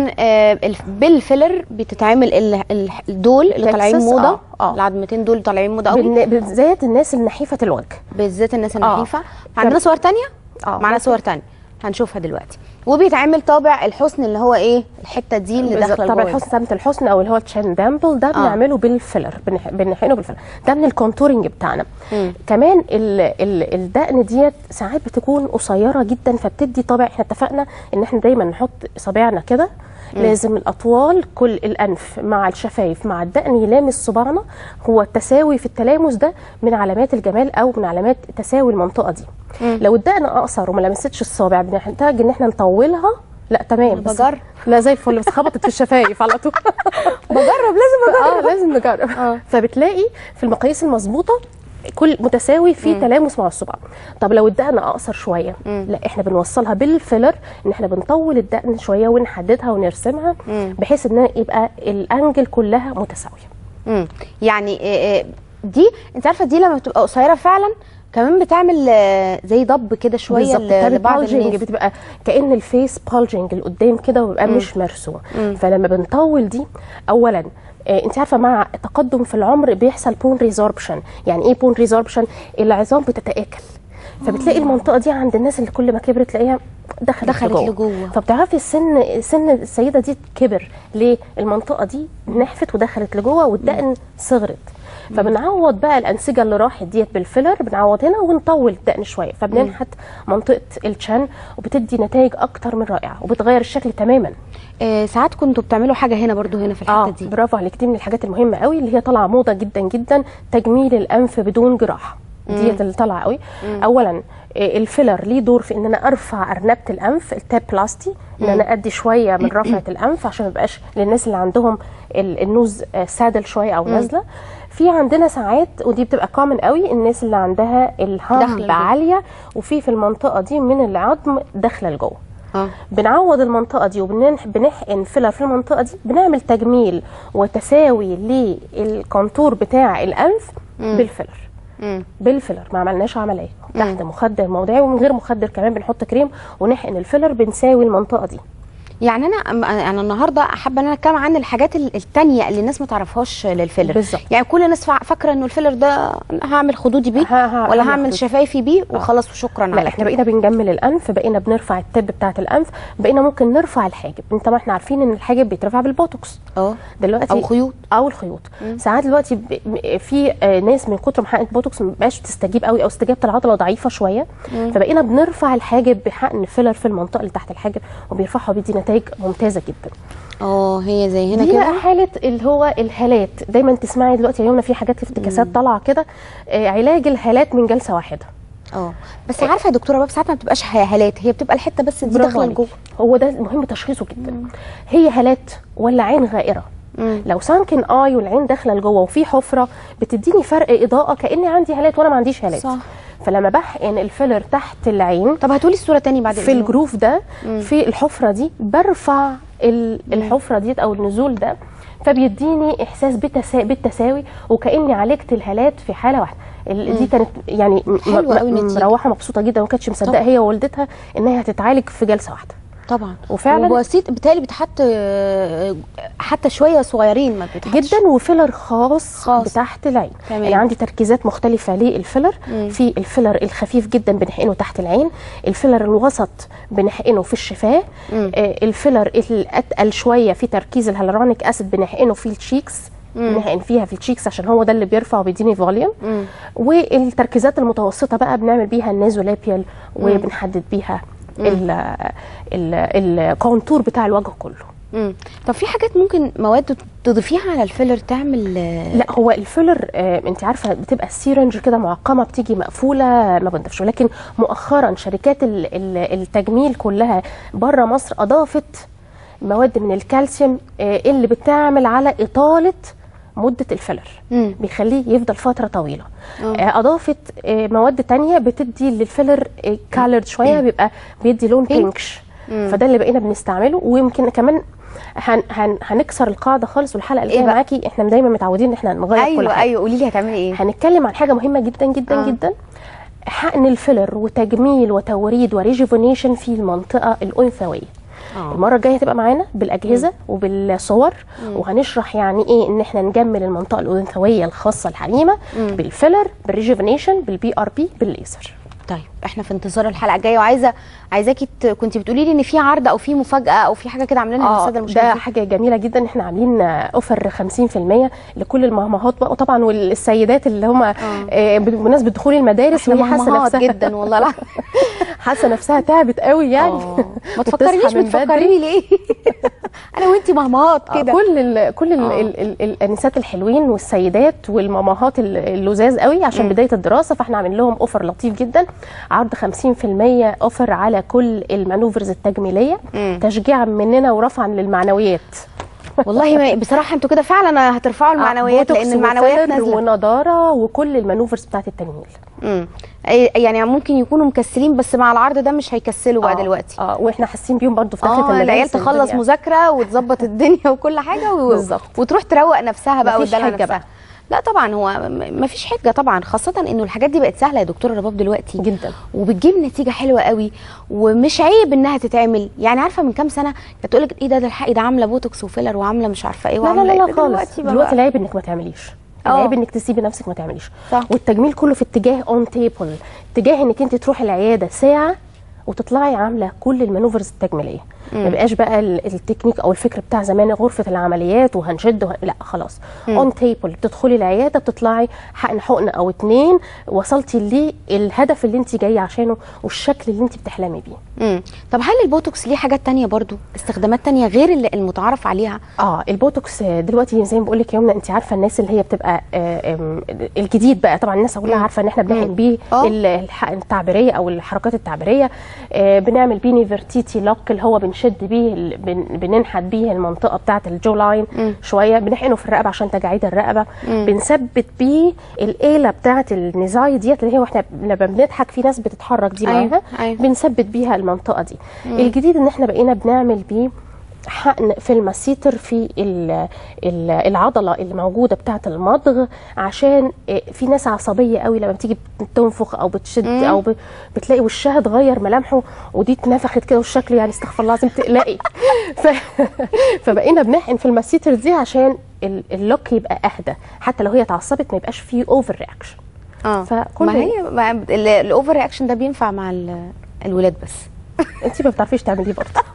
بالفيلر بتتعمل دول اللي طالعين موضه، العظمتين دول طالعين موضه قوي، بالذات الناس النحيفه الوجه، بالذات الناس النحيفه. عندنا صور ثانيه، معانا صور ثانيه هنشوفها دلوقتي. وبيتعمل طابع الحسن اللي هو ايه، الحته دي اللي داخله طابع الحسن، سمه الحسن او اللي هو التشان دامبل، ده بنعمله بالفيلر، بنحقنه بالفيلر. ده من الكونتورنج بتاعنا. كمان الدقن ديت ساعات بتكون قصيره جدا، فبتدي طابع. احنا اتفقنا ان احنا دايما نحط اصابعنا كده، لازم الاطوال كل الانف مع الشفايف مع الدقن يلامس صباعنا. هو التساوي في التلامس ده من علامات الجمال او من علامات تساوي المنطقه دي. لو الدقن اقصر وما لمستش الصابع بنحتاج ان احنا نطولها، لا تمام، بجرب، لا زي الفل، بس خبطت في الشفايف على طول. بجرب، لازم اجرب، لازم نجرب. فبتلاقي في المقاييس المظبوطه كل متساوي في تلامس مع الصباع. طب لو الدقن اقصر شويه، لا احنا بنوصلها بالفيلر ان احنا بنطول الدقن شويه ونحددها ونرسمها، بحيث ان يبقى الانجل كلها متساويه. يعني دي انت عارفه دي لما بتبقى قصيره فعلا كمان بتعمل زي ضب كده شويه لبعض الناس، بتبقى كأن الفيس بالجنج لقدام كده وبيبقى مش مرسوم. فلما بنطول دي اولا انت عارفه مع التقدم في العمر بيحصل بون ريزوربشن. يعني ايه بون ريزوربشن؟ العظام بتتآكل، فبتلاقي المنطقه دي عند الناس اللي كل ما كبرت تلاقيها دخلت لجوه. فبتعرفي سن السيده دي كبر ليه؟ المنطقه دي نحفت ودخلت لجوه والدقن صغرت. فبنعوض بقى الانسجه اللي راحت ديت بالفيلر، بنعوض هنا ونطول الدقن شويه، فبننحت منطقه الشن، وبتدي نتائج اكتر من رائعه وبتغير الشكل تماما. ساعات كنتوا بتعملوا حاجه هنا برضو، هنا في الحته دي. برافو عليك، دي من الحاجات المهمه قوي اللي هي طالعه موضه جدا جدا، تجميل الانف بدون جراحه، ديت اللي طالعه قوي. اولا الفيلر ليه دور في ان انا ارفع ارنبه الانف، التاب بلاستي، ان انا ادي شويه من رفعه الانف عشان ما يبقاش للناس اللي عندهم النوز سادل شويه او نازله. في عندنا ساعات ودي بتبقى كومن قوي، الناس اللي عندها الهامب عاليه وفي المنطقه دي من العظم داخله لجوه. بنعوض المنطقه دي وبنحقن فيلر في المنطقه دي، بنعمل تجميل وتساوي للكونتور بتاع الانف بالفيلر. بالفيلر ما عملناش عمليه تحت مخدر موضعي ومن غير مخدر كمان، بنحط كريم ونحقن الفيلر بنساوي المنطقه دي. يعني انا النهارده حابه ان انا اتكلم عن الحاجات الثانيه اللي الناس ما تعرفهاش للفيلر. بالزبط. يعني كل الناس فاكره انه الفيلر ده هعمل خدودي بيه ولا هعمل شفايفي بيه وخلاص وشكرا. لا، احنا بقينا بنجمل الانف، بقينا بنرفع التب بتاعه الانف، بقينا ممكن نرفع الحاجب. انت ما احنا عارفين ان الحاجب بيترفع بالبوتوكس دلوقتي او خيوط ساعات دلوقتي في ناس من كتر ما حقنه بوتوكس ما بقاش بتستجيب قوي او استجابه العضله ضعيفه شويه، فبقينا بنرفع الحاجب بحقن فيلر في المنطقه اللي تحت الحاجب وبيرفعها، بيدي نتائج ممتازه جدا. هي زي هنا كده. دي بقى حاله اللي هو الهالات، دايما تسمعي دلوقتي يا يمنى في حاجات افتكاسات طالعه كده، علاج الهالات من جلسه واحده. بس عارفه يا دكتوره بقى ساعات ما بتبقاش هالات، هي بتبقى الحته بس دي داخله لجوه. هو ده مهم تشخيصه جدا. هي هالات ولا عين غائره؟ لو سانكن اي والعين داخله لجوه وفي حفره بتديني فرق اضاءه كاني عندي هالات وانا ما عنديش هالات. صح. فلما بحقن الفيلر تحت العين، طب هتقولي الصوره تاني بعد في الجروف ده، في الحفره دي برفع الحفره ديت او النزول ده، فبيديني احساس بالتساوي وكاني عالجت الهالات في حاله واحده. دي كانت يعني حلوه قوي، مروحه مبسوطه جدا وما كانتش مصدقه هي ووالدتها انها هتتعالج في جلسه واحده. طبعا، وفعلا وبسيط، بالتالي بتحط حتى شويه صغيرين ما بتحطش جدا، وفيلر خاص بتحت العين. انا يعني عندي تركيزات مختلفه للفيلر. في الفيلر الخفيف جدا بنحقنه تحت العين، الفيلر الوسط بنحقنه في الشفاه، الفيلر الاتقل شويه في تركيز الهيالورونيك اسيد بنحقنه في الشيكس نحقن فيها في الشيكس عشان هو ده اللي بيرفع وبيديني فوليوم. والتركيزات المتوسطه بقى بنعمل بيها النازولابيال وبنحدد بيها الكونتور بتاع الوجه كله. طب في حاجات ممكن مواد تضيفيها على الفيلر تعمل؟ لا هو الفيلر انت عارفه بتبقى السيرنج كده معقمه بتيجي مقفوله ما بنضيفش، ولكن مؤخرا شركات التجميل كلها بره مصر اضافت مواد من الكالسيوم اللي بتعمل على اطاله مده الفيلر، بيخليه يفضل فتره طويله. اضافت مواد تانية بتدي للفيلر كالرد شويه، بيبقى بيدي لون بينكش، فده اللي بقينا بنستعمله. ويمكن كمان هنكسر القاعده خالص، والحلقه اللي جايه معاكي احنا دايما متعودين ان احنا نغير كل حاجه. ايوه قولي لي هتعملي ايه. هنتكلم عن حاجه مهمه جدا جدا جدا، حقن الفيلر وتجميل وتوريد وريجيفونيشن في المنطقه الانثويه. المره الجايه هتبقى معانا بالاجهزه وبالصور، وهنشرح يعني ايه ان احنا نجمل المنطقه الانثويه الخاصه الحميمه بالفيلر بالريجيفونيشن بالبي ار بي بالليزر. طيب احنا في انتظار الحلقه الجايه، وعايزاكي كنت بتقولي لي ان في عرض او في مفاجاه او في حاجه كده عاملينها للساده المشاهدين. ده حاجه جميله جدا، احنا عاملين اوفر 50% لكل المهمهات بقى، وطبعا والسيدات اللي هم بمناسبه دخول المدارس وهي حاسه نفسها جدا والله العظيم حاسه نفسها تعبت قوي يعني. ما تفكرينيش، بتفكريني ليه؟ انا وانتي مهمهات كده. كل الانسات الحلوين والسيدات والمامهات اللزاز قوي عشان بدايه الدراسه، فاحنا عاملين لهم اوفر لطيف جدا، عرض 50% اوفر على كل المانوفرز التجميليه، تشجيعا مننا ورفعا للمعنويات. والله بصراحه انتوا كده فعلا هترفعوا المعنويات، لان المعنويات نازله ونضاره وكل المانوفرز بتاعه التجميل. يعني ممكن يكونوا مكسلين، بس مع العرض ده مش هيكسلوا بقى دلوقتي. واحنا حاسين بيهم برضه في داخل العيال تخلص مذاكره وتظبط الدنيا وكل حاجه وتروح تروق نفسها بقى وتدلع نفسها بقى. لا طبعا هو مفيش حجه طبعا، خاصه انه الحاجات دي بقت سهله يا دكتوره رباب دلوقتي جدا، وبتجيب نتيجه حلوه قوي، ومش عيب انها تتعمل. يعني عارفه من كام سنه كانت تقول لك ايه ده الحقي ده عامله بوتوكس وفيلر وعامله مش عارفه ايه وعامله. لا لا لا خالص، دلوقتي العيب انك ما تعمليش، العيب انك تسيبي نفسك ما تعمليش. والتجميل كله في اتجاه اون تيبل، اتجاه انك انت تروحي العياده ساعه وتطلعي عامله كل المانوفرز التجميليه، ما بقاش بقى التكنيك او الفكر بتاع زمان غرفه العمليات وهنشد لا خلاص. اون تيبل، بتدخلي العياده بتطلعي حقن حقنه او اتنين، وصلتي للهدف اللي انت جايه عشانه والشكل اللي انت بتحلمي بيه. طب هل البوتوكس ليه حاجات تانية برضو، استخدامات تانية غير اللي المتعارف عليها؟ البوتوكس دلوقتي زي ما بقول لك يا يمنى، انت عارفه الناس اللي هي بتبقى الجديد بقى، طبعا الناس كلها عارفه ان احنا بنحقن بيه الحقن التعبيريه او الحركات التعبيريه، بنعمل بيه نيفرتيتي لوك اللي هو بنشد بيه بننحت بيه المنطقه بتاعه الجو لاين شويه، بنحقنه في الرقبه عشان تجاعيد الرقبه، بنثبت بيه الاله بتاعه النزاي ديت اللي هي واحنا لما بنضحك في ناس بتتحرك دي معاها، بنثبت بيها المنطقه دي. الجديد ان احنا بقينا بنعمل بيه حقن في المسيتر في العضله اللي موجوده بتاعه المضغ، عشان في ناس عصبيه قوي لما بتيجي تنفخ او بتشد او بتلاقي وشها اتغير ملامحه ودي اتنفخت كده والشكل يعني استغفر الله العظيم تقلقي فبقينا بنحقن في المسيتر دي عشان اللوك يبقى اهدى، حتى لو هي اتعصبت ما يبقاش فيه اوفر رياكشن. ما هي الاوفر رياكشن ده بينفع مع الولاد بس انتي ما بتعرفيش تعمليه برضه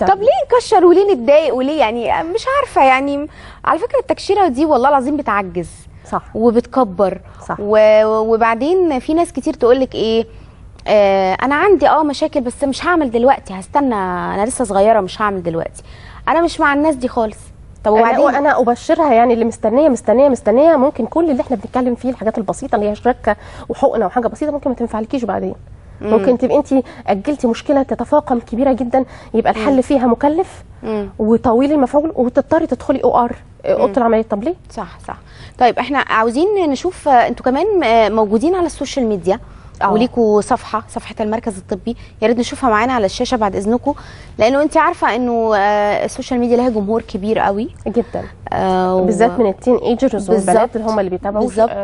طب ليه نكشر وليه نتضايق وليه؟ يعني مش عارفه، يعني على فكره التكشيره دي والله العظيم بتعجز، صح، وبتكبر، صح. وبعدين في ناس كتير تقول لك ايه، انا عندي مشاكل بس مش هعمل دلوقتي، هستنى انا لسه صغيره مش هعمل دلوقتي. انا مش مع الناس دي خالص. طب وبعدين انا ابشرها يعني اللي مستنيه مستنيه مستنيه، ممكن كل اللي احنا بنتكلم فيه الحاجات البسيطه اللي هي شركه وحقنه وحاجه بسيطه ممكن ما تنفعلكيش بعدين. ممكن تبقي انت اجلتي مشكله تتفاقم كبيره جدا، يبقى الحل فيها مكلف وطويل المفعول، وتضطري تدخلي اوضه العمليه. طب ليه؟ صح. طيب احنا عاوزين نشوف انتوا كمان موجودين على السوشيال ميديا، وليكوا صفحه المركز الطبي، يا ريت نشوفها معانا على الشاشه بعد اذنكم، لانه انت عارفه انه السوشيال ميديا لها جمهور كبير قوي جدا، بالذات من التين ايجرز والبنات اللي هم اللي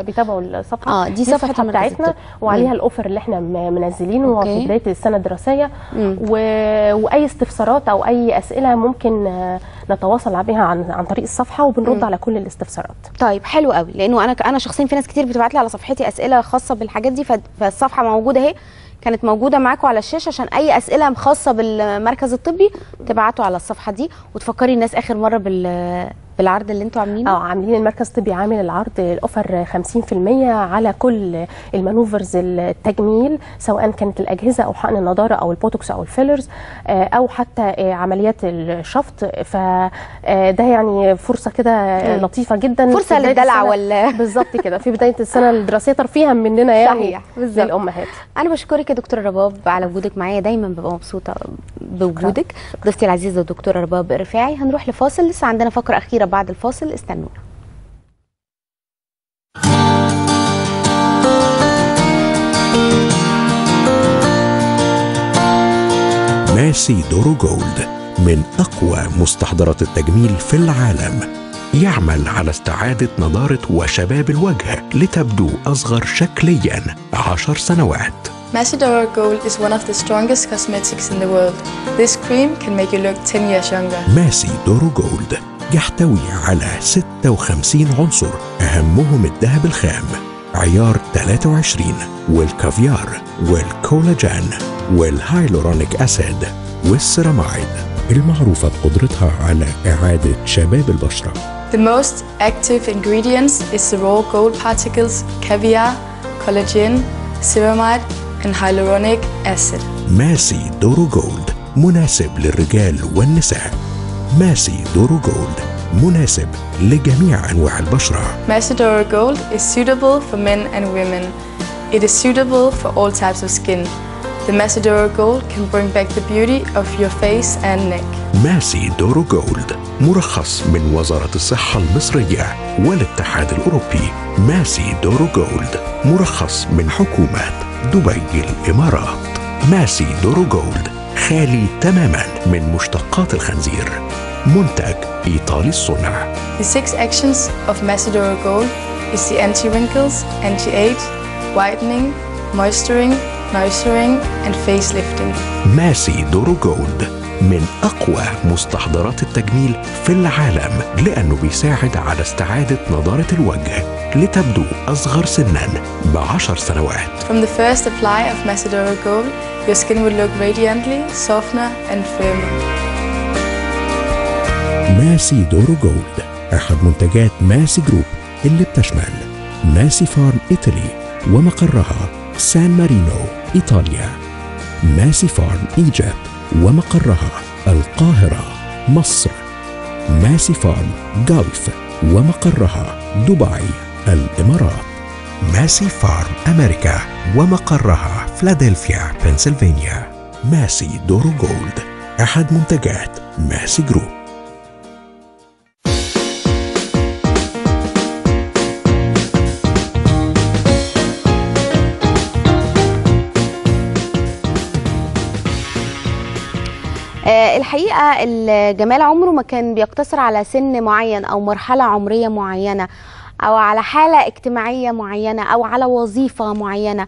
بيتابعوا الصفحه. دي صفحه بتاعتنا وعليها الاوفر اللي احنا منزلينه في بدايه السنه الدراسيه، واي استفسارات او اي اسئله ممكن نتواصل بيها عن طريق الصفحه، وبنرد على كل الاستفسارات. طيب حلو قوي، لانه انا شخصيا في ناس كتير بتبعت لي على صفحتي اسئله خاصه بالحاجات دي، الصفحه موجوده اهي، كانت موجوده معاكم على الشاشه، عشان اي اسئله خاصه بالمركز الطبي تبعتوا على الصفحه دي، وتفكري الناس اخر مره بالعرض اللي انتوا عاملينه؟ عاملين المركز الطبي عامل العرض الاوفر 50% على كل المانوفرز التجميل، سواء كانت الاجهزه او حقن النضاره او البوتوكس او الفيلرز او حتى عمليات الشفط. فده يعني فرصه كده لطيفه جدا، فرصه للدلع ولا بالظبط كده في بدايه السنه الدراسيه ترفيها مننا يعني للامهات. انا بشكرك يا دكتوره رباب على وجودك معايا، دايما ببقى مبسوطه بوجودك. ضيفتي العزيزه الدكتوره رباب الرفاعي. هنروح لفاصل، لسه عندنا فقره اخيره بعد الفاصل، استنونا. ماسي دورو جولد من أقوى مستحضرات التجميل في العالم، يعمل على استعادة نضارة وشباب الوجه لتبدو أصغر شكلياً 10 سنوات. Masi Doro Gold is one of the strongest cosmetics in the world. This cream can make you look 10 years younger. Masi Doro Gold يحتوي على 56 عنصر، أهمهم الذهب الخام، عيار 23، والكافيار والكولاجين والهايلورونيك أسيد والسيرامايد، المعروفة بقدرتها على إعادة شباب البشرة. The most active ingredients is the raw gold particles, caviar, collagen, ceramide and hyaluronic acid. ماسي دورو جولد مناسب للرجال والنساء. ماسي دورو جولد مناسب لجميع أنواع البشرة. ماسي دورو جولد is suitable for men and women. It is suitable for all types of skin. The Masi Doro Gold can bring back the beauty of your face and neck. ماسي دورو جولد مرخص من وزارة الصحة المصرية والاتحاد الأوروبي. ماسي دورو جولد مرخص من حكومات دبي الإمارات. ماسي دورو جولد خالي تماما من مشتقات الخنزير. منتج إيطالي الصنع. The 6 actions of Masi Doro Gold is the anti-wrinkles, anti-age, whitening, moisturizing, nourishing and facelifting. ماسي دورو جولد من أقوى مستحضرات التجميل في العالم، لأنه بيساعد على استعادة نضارة الوجه لتبدو أصغر سناً ب10 سنوات. From the first apply of Masi Doro Gold, your skin will look radiantly softer and firmer. ماسي دورو جولد أحد منتجات ماسي جروب اللي بتشمل ماسي فارم إيطالي ومقرها سان مارينو إيطاليا، ماسي فارم إيجاب ومقرها القاهرة مصر، ماسي فارم جلف ومقرها دبي الإمارات، ماسي فارم أمريكا ومقرها فيلادلفيا بنسلفانيا. ماسي دورو جولد أحد منتجات ماسي جروب. الحقيقة الجمال عمره ما كان بيقتصر على سن معين أو مرحلة عمرية معينة أو على حالة اجتماعية معينة أو على وظيفة معينة.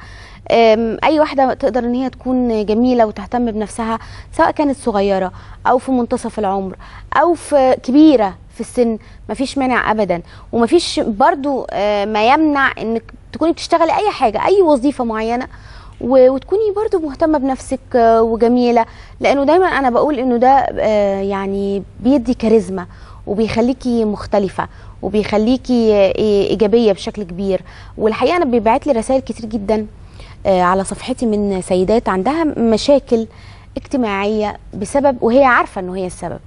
أي واحدة تقدر أن هي تكون جميلة وتهتم بنفسها، سواء كانت صغيرة أو في منتصف العمر أو في كبيرة في السن، مفيش مانع أبدا. ومفيش برضو ما يمنع أنك تكوني بتشتغلي أي حاجة، أي وظيفة معينة، وتكوني برضو مهتمة بنفسك وجميلة، لأنه دايما أنا بقول أنه ده يعني بيدي كاريزما وبيخليكي مختلفة وبيخليكي إيجابية بشكل كبير. والحقيقة أنا بيبعت لي رسائل كتير جدا على صفحتي من سيدات عندها مشاكل اجتماعية بسبب، وهي عارفة أنه هي السبب،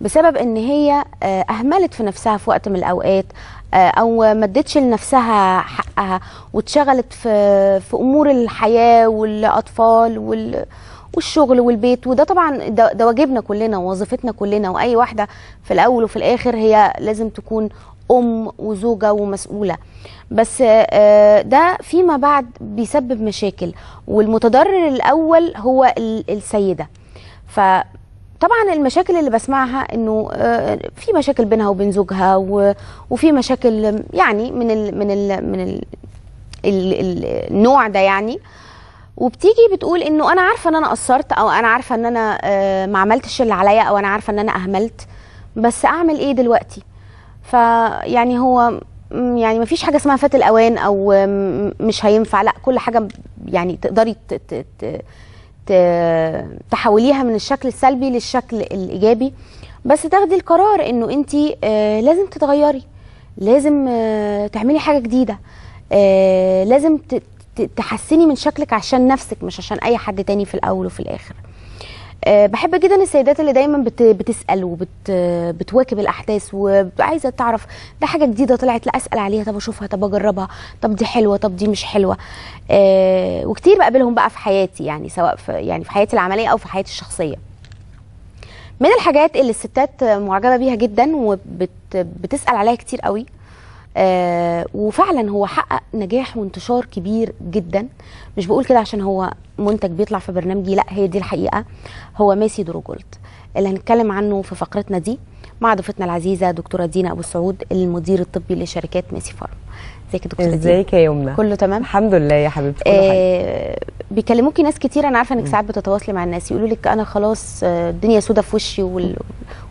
بسبب أن هي أهملت في نفسها في وقت من الأوقات او ما ادتش لنفسها حقها، واتشغلت في امور الحياه والاطفال والشغل والبيت. وده طبعا ده واجبنا كلنا ووظيفتنا كلنا، واي واحده في الاول وفي الاخر هي لازم تكون ام وزوجه ومسؤوله. بس ده فيما بعد بيسبب مشاكل، والمتضرر الاول هو السيده. ف طبعا المشاكل اللي بسمعها انه في مشاكل بينها وبين زوجها، وفي مشاكل يعني من ال النوع ده يعني. وبتيجي بتقول انه انا عارفه ان انا قصرت، او انا عارفه ان انا ما عملتش اللي عليا، او انا عارفه ان انا اهملت، بس اعمل ايه دلوقتي؟ فيعني هو يعني ما فيش حاجه اسمها فات الاوان او مش هينفع، لا كل حاجه يعني تقدري تحوليها من الشكل السلبي للشكل الإيجابي. بس تاخدي القرار انه انت لازم تتغيري، لازم تعملي حاجه جديده، لازم تحسني من شكلك عشان نفسك مش عشان اي حد تاني في الاول وفي الاخر. بحب جدا السيدات اللي دايما بتسال وبتواكب الاحداث وعايزه تعرف ده حاجه جديده طلعت، لا اسال عليها، طب اشوفها، طب اجربها، طب دي حلوه، طب دي مش حلوه. وكتير بقابلهم بقى في حياتي، يعني سواء في حياتي العمليه او في حياتي الشخصيه. من الحاجات اللي الستات معجبه بيها جدا وبتسال عليها كتير قوي، وفعلا هو حقق نجاح وانتشار كبير جدا، مش بقول كده عشان هو منتج بيطلع في برنامجي، لا هي دي الحقيقه، هو ماسي دورو جولد اللي هنتكلم عنه في فقرتنا دي مع ضيفتنا العزيزه دكتوره دينا ابو السعود، المدير الطبي لشركات ماسي فارم. ازيك يا دكتوره دينا؟ ازيك يا يمنى؟ كله تمام الحمد لله يا حبيبتي. كله حاجه بيكلموكي ناس كتير، انا عارفه انك ساعات بتتواصلي مع الناس يقولوا لك انا خلاص الدنيا سودة في وشي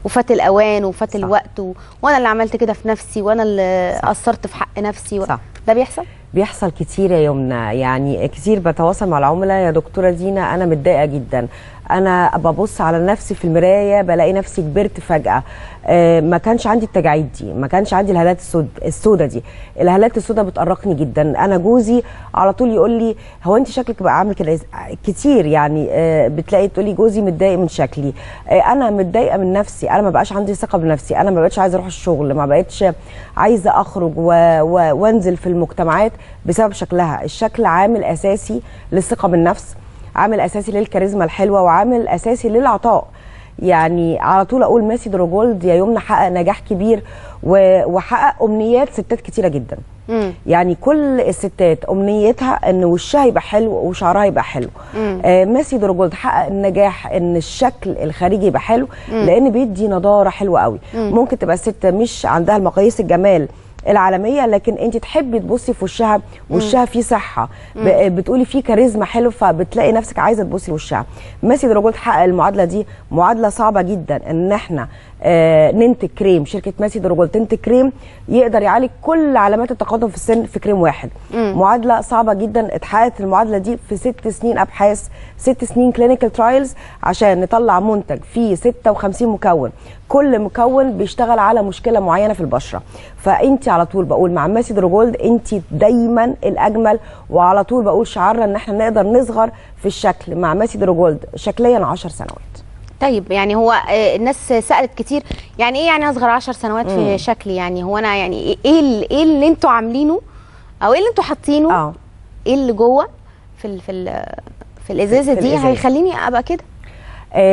وفات الاوان وفات الوقت وانا اللي عملت كده في نفسي وانا اللي قصرت في حق نفسي صح. ده بيحصل؟ بيحصل كتير يا يمنى، يعني كتير بتواصل مع العملاء يا دكتوره دينا انا متضايقه جدا، انا ببص على نفسي في المرايه بلاقي نفسي كبرت فجاه، ما كانش عندي التجاعيد دي، ما كانش عندي الهالات السودا دي، الهالات السودا بتقرقني جدا. انا جوزي على طول يقول لي هو انت شكلك بقى عامل كده كتير، يعني بتلاقي تقول لي جوزي متضايق من شكلي، انا متضايقه من نفسي، انا ما بقاش عندي ثقه بنفسي، انا ما بقتش عايزه اروح الشغل، ما بقتش عايزه اخرج وانزل في المجتمعات بسبب شكلها. الشكل عامل اساسي للثقه بالنفس، عامل اساسي للكاريزما الحلوه، وعامل اساسي للعطاء. يعني على طول اقول ماسي دورو جولد يا يمنى حقق نجاح كبير وحقق امنيات ستات كتيره جدا. يعني كل الستات امنيتها ان وشها يبقى حلو وشعرها يبقى حلو. ماسي دورو جولد حقق النجاح ان الشكل الخارجي يبقى حلو لان بيدي نضاره حلوه قوي. ممكن تبقى الست مش عندها المقاييس الجمال العالميه، لكن انت تحبي تبصي في وشها، وشها فيه صحه، بتقولي فيه كاريزما حلو، فبتلاقي نفسك عايزه تبصي وشها. ماسي دورو جولد حقق المعادله دي، معادله صعبه جدا ان احنا ننتج كريم، شركه ماسي دورو جولد تنتج كريم يقدر يعالج كل علامات التقدم في السن في كريم واحد. معادله صعبه جدا، اتحققت المعادله دي في 6 سنين ابحاث، 6 سنين كلينيكال ترايلز عشان نطلع منتج فيه 56 مكون، كل مكون بيشتغل على مشكله معينه في البشره. فانت على طول بقول مع ماسي دورو جولد انت دايما الاجمل، وعلى طول بقول شعارنا ان احنا نقدر نصغر في الشكل مع ماسي دورو جولد شكليا 10 سنوات. طيب يعني هو الناس سالت كتير يعني ايه يعني اصغر 10 سنوات في شكلي، يعني هو انا يعني ايه اللي انتوا عاملينه او ايه اللي انتوا حاطينه ايه اللي جوه في الازازه دي هيخليني ابقى كده؟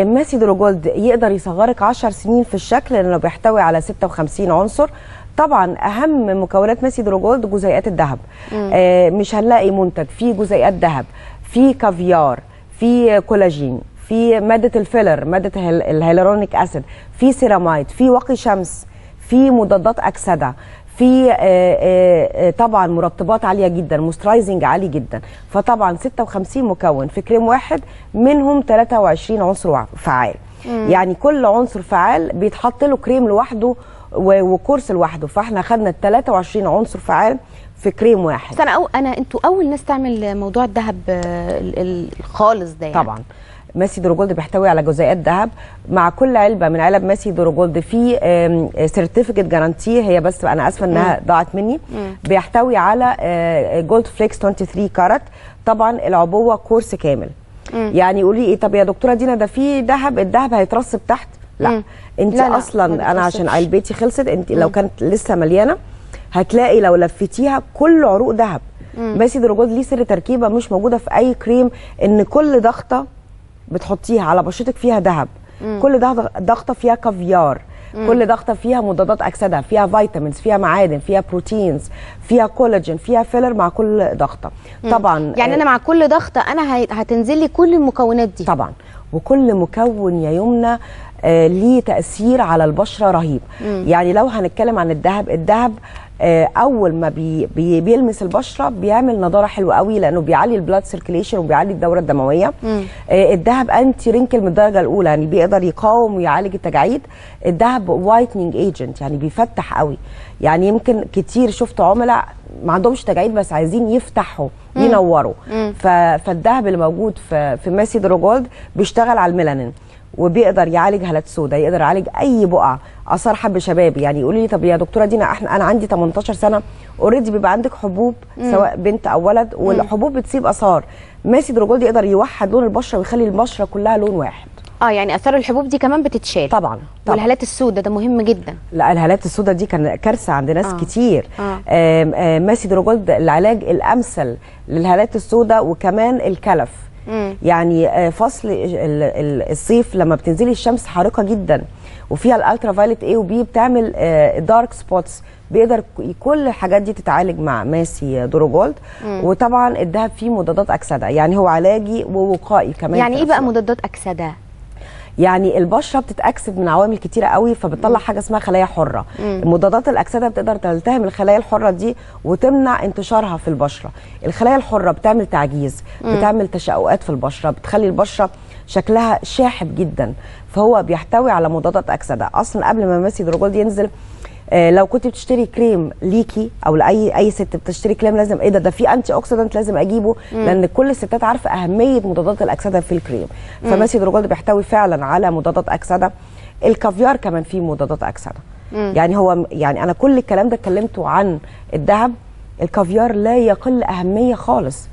ماسي دورو جولد يقدر يصغرك 10 سنين في الشكل لانه بيحتوي على 56 عنصر. طبعا اهم مكونات ماسي دورو جولد جزيئات الذهب، مش هنلاقي منتج فيه جزيئات ذهب، فيه كافيار، فيه كولاجين، في ماده الفيلر، ماده الهيلورونيك اسيد، في سيرامايد، في واقي شمس، في مضادات اكسده، في طبعا مرطبات عاليه جدا، موسترايزنج عالي جدا. فطبعا 56 مكون في كريم واحد، منهم 23 عنصر فعال. يعني كل عنصر فعال بيتحط له كريم لوحده وكورس لوحده، فاحنا خدنا ال 23 عنصر فعال في كريم واحد. انتوا اول ناس تعمل موضوع الذهب الخالص ده يعني. طبعا ماسي دورو جولد بيحتوي على جزيئات ذهب، مع كل علبه من علب ماسي دورو جولد في سيرتيفيكت جارانتي، هي بس انا اسفه انها ضاعت مني، بيحتوي على جولد فليكس 23 كارت، طبعا العبوه كورس كامل. يعني قولي ايه طب يا دكتوره دينا ده في ذهب، الذهب هيترسب تحت؟ لا انت لا اصلا لا. انا عشان علبتي خلصت، انت لو كانت لسه مليانه هتلاقي لو لفتيها كل عروق ذهب. ماسي دورو جولد ليه سر تركيبه مش موجوده في اي كريم، ان كل ضغطه بتحطيها على بشرتك فيها ذهب، كل ضغطه فيها كافيار، كل ضغطه فيها مضادات اكسده، فيها فيتامينز، فيها معادن، فيها بروتينز، فيها كولاجين، فيها فيلر، مع كل ضغطه. طبعا يعني انا مع كل ضغطه انا هتنزل لي كل المكونات دي طبعا، وكل مكون يا يمنى ليه تاثير على البشره رهيب. يعني لو هنتكلم عن الذهب، الذهب اول ما بيلمس البشره بيعمل نضاره حلوه قوي لانه بيعلي البلاد سيركيليشن وبيعلي الدوره الدمويه. الذهب انتي رينكل من الدرجه الاولى، يعني بيقدر يقاوم ويعالج التجاعيد. الذهب وايتنينج ايجنت، يعني بيفتح قوي. يعني يمكن كتير شفت عملاء ما عندهمش تجاعيد بس عايزين يفتحوا ينوروا، فالذهب اللي موجود في ماسي دورو جولد بيشتغل على الميلانين وبيقدر يعالج هالات سودا، يقدر يعالج اي بقعه. اثار حب شبابي، يعني يقولوا لي طب يا دكتوره دينا انا عندي 18 سنه اوريدي، بيبقى عندك حبوب سواء بنت او ولد، والحبوب بتسيب اثار. ماسي دورو جولد يقدر يوحد لون البشره ويخلي البشره كلها لون واحد. يعني اثار الحبوب دي كمان بتتشال طبعا. والهالات السوداء ده مهم جدا. لا الهالات السوداء دي كان كارثه عند ناس كتير. ماسي دورو جولد العلاج الامثل للهالات السوداء وكمان الكلف. يعني فصل الصيف لما بتنزلي الشمس حارقه جدا وفيها الالترا فايلت A وبي بتعمل دارك سبوتس، بيقدر كل الحاجات دي تتعالج مع ماسي دورو جولد. وطبعا الدهب فيه مضادات اكسده، يعني هو علاجي ووقائي كمان. يعني ايه بقى مضادات اكسده؟ يعني البشره بتتاكسد من عوامل كتيره قوي، فبتطلع حاجه اسمها خلايا حره. مضادات الاكسده بتقدر تلتهم الخلايا الحره دي وتمنع انتشارها في البشره. الخلايا الحره بتعمل تعجيز، بتعمل تشققات في البشره، بتخلي البشره شكلها شاحب جدا، فهو بيحتوي على مضادات اكسده. اصلا قبل ما ماسي دورو جولد ينزل، لو كنت بتشتري كريم ليكي او لاي ست بتشتري كريم، لازم ايه ده في انتي اوكسيدنت لازم اجيبه، لان كل الستات عارفه اهميه مضادات الاكسده في الكريم. فماسي دورو جولد بيحتوي فعلا على مضادات اكسده. الكافيار كمان فيه مضادات اكسده. يعني هو انا كل الكلام ده اتكلمته عن الذهب، الكافيار لا يقل اهميه خالص.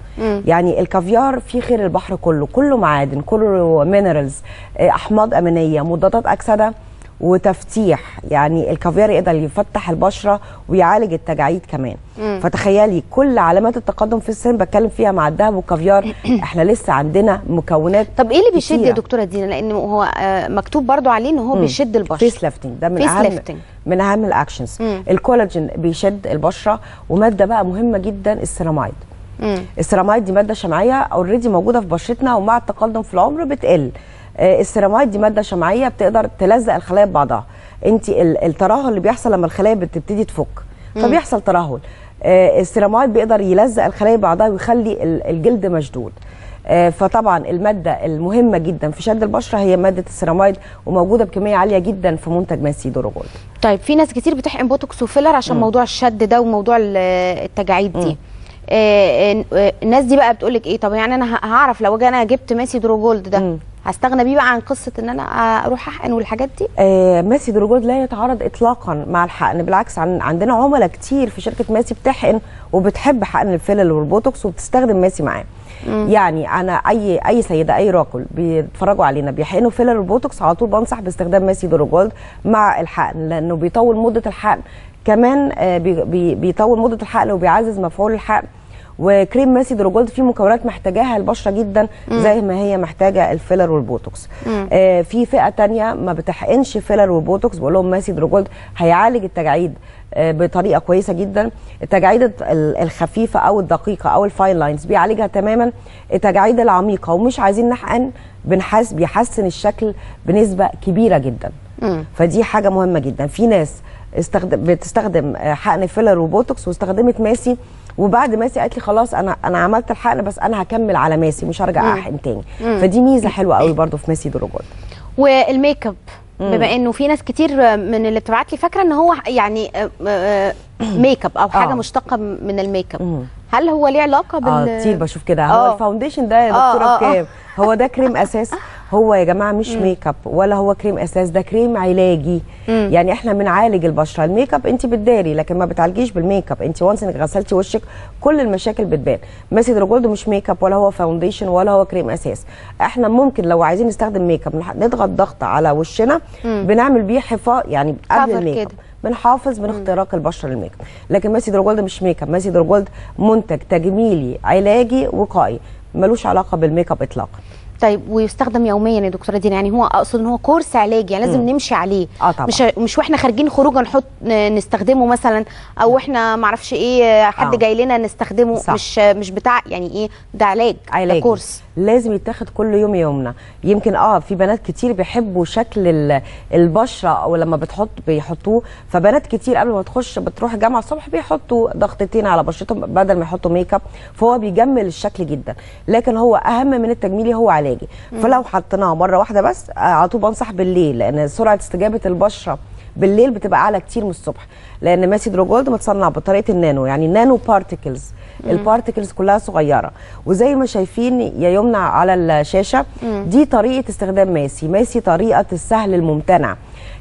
يعني الكافيار فيه خير البحر كله، كله معادن، كله مينرالز، احماض امينيه، مضادات اكسده وتفتيح. يعني الكافيار يقدر يفتح البشره ويعالج التجاعيد كمان. فتخيلي كل علامات التقدم في السن بتكلم فيها مع الدهب والكافيار. احنا لسه عندنا مكونات. طب ايه اللي بيشد يا دكتوره دينا؟ لان هو مكتوب برضو عليه ان هو بيشد البشره. فيس لافتنج ده من اهم الاكشنز. الكولاجين بيشد البشره، وماده بقى مهمه جدا السيرامايد. السيرامايد دي ماده شمعيه اوريدي موجوده في بشرتنا، ومع التقدم في العمر بتقل. السيرامايد دي ماده شمعيه بتقدر تلزق الخلايا ببعضها. انت الترهل اللي بيحصل لما الخلايا بتبتدي تفك فبيحصل ترهل. السيرامايد بيقدر يلزق الخلايا ببعضها ويخلي الجلد مشدود. فطبعا الماده المهمه جدا في شد البشره هي ماده السيرامايد، وموجوده بكميه عاليه جدا في منتج ماسي دورو جولد. طيب في ناس كتير بتحقن بوتوكس وفيلر عشان موضوع الشد ده وموضوع التجاعيد دي. الناس دي بقى بتقول لك ايه؟ طب يعني انا هعرف لو انا جبت ماسي دورو جولد ده هستغنى بيه بقى عن قصه ان انا اروح احقن والحاجات دي؟ ماسي دورو جولد لا يتعارض اطلاقا مع الحقن، بالعكس عندنا عملاء كتير في شركه ماسي بتحقن وبتحب حقن الفيلر والبوتوكس وبتستخدم ماسي معاه. يعني انا اي سيده اي راجل بيتفرجوا علينا بيحقنوا فيلر والبوتوكس، على طول بنصح باستخدام ماسي دورو جولد مع الحقن، لانه بيطول مده الحقن كمان. بيطول مده الحقن وبيعزز مفعول الحقن. وكريم ماسي دورو جولد فيه مكونات محتاجاها البشره جدا زي ما هي محتاجه الفيلر والبوتوكس. في فئه ثانيه ما بتحقنش فيلر وبوتوكس، بقول لهم ماسي دورو جولد هيعالج التجاعيد بطريقه كويسه جدا. التجاعيد الخفيفه او الدقيقه او الفاين لاينز بيعالجها تماما. التجاعيد العميقه ومش عايزين نحقن بيحسن الشكل بنسبه كبيره جدا. فدي حاجه مهمه جدا. في ناس بتستخدم حقن فيلر وبوتوكس واستخدمت ماسي، وبعد ماسي قالت لي خلاص انا عملت الحقن بس انا هكمل على ماسي، مش هرجع احقن تاني. فدي ميزه حلوه قوي برضو في ماسي دورو جولد. والميك اب، بما انه في ناس كتير من اللي بتبعت لي فاكره ان هو يعني ميك اب او حاجه مشتقه من الميك اب، هل هو ليه علاقه كتير بشوف كده. هو الفاونديشن ده يا دكتوره بكام؟ هو ده كريم اساس؟ هو يا جماعه مش ميك اب ولا هو كريم اساس، ده كريم علاجي. يعني احنا بنعالج البشره. الميك اب انت بتداري لكن ما بتعالجيش بالميك اب. انت وانس انك غسلتي وشك كل المشاكل بتبان. ماسي دورو جولد مش ميك اب ولا هو فاونديشن ولا هو كريم اساس. احنا ممكن لو عايزين نستخدم ميك اب نضغط ضغط على وشنا بنعمل بيه حفاظ، يعني قبل الميك اب بنحافظ من اختراق البشره للميك اب. لكن ماسي دورو جولد مش ميك اب، ماسي دورو جولد منتج تجميلي علاجي وقائي، ملوش علاقه بالميك اب اطلاقا. طيب ويستخدم يوميا يا دكتوره دينا؟ يعني هو اقصد ان هو كورس علاجي، يعني لازم نمشي عليه. طبعا. مش واحنا خارجين خروجه نحط نستخدمه مثلا، او احنا ما اعرفش ايه حد جاي لنا نستخدمه. صح. مش بتاع يعني ايه ده علاج. ده كورس لازم يتاخد كل يوم يومنا. يمكن في بنات كتير بيحبوا شكل البشره، او لما بيحطوه. فبنات كتير قبل ما بتروح الجامعه الصبح بيحطوا ضغطتين على بشرتهم بدل ما يحطوا ميك اب، فهو بيجمل الشكل جدا. لكن هو اهم من التجميل هو علاج. فلو حطيناها مره واحده بس على طول بنصح بالليل، لان سرعه استجابه البشره بالليل بتبقى اعلى كتير من الصبح، لان ماسي دورو جولد متصنع بطريقه النانو، يعني نانو بارتيكلز، البارتيكلز كلها صغيره. وزي ما شايفين يا يمنى على الشاشه دي طريقه استخدام ماسي. ماسي طريقه السهل الممتنع،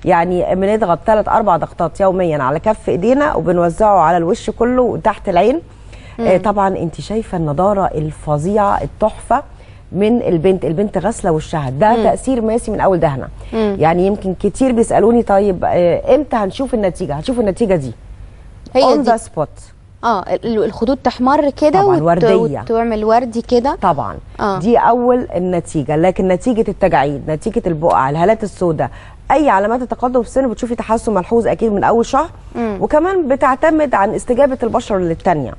يعني بنضغط 3-4 ضغطات يوميا على كف ايدينا وبنوزعه على الوش كله وتحت العين. طبعا انت شايفه النضاره الفظيعه التحفه من البنت غسله وشها، ده تاثير ماسي من اول دهنه. يعني يمكن كتير بيسالوني طيب امتى هنشوف النتيجه؟ هتشوفوا النتيجه دي اون ذا سبوت. الخدود تحمر كده وتعمل وردي كده طبعا. دي اول النتيجه، لكن نتيجه التجاعيد، نتيجه البقع، الهالات السوداء، اي علامات التقدم في السن بتشوفي تحسن ملحوظ اكيد من اول شهر. وكمان بتعتمد عن استجابه البشره للثانيه،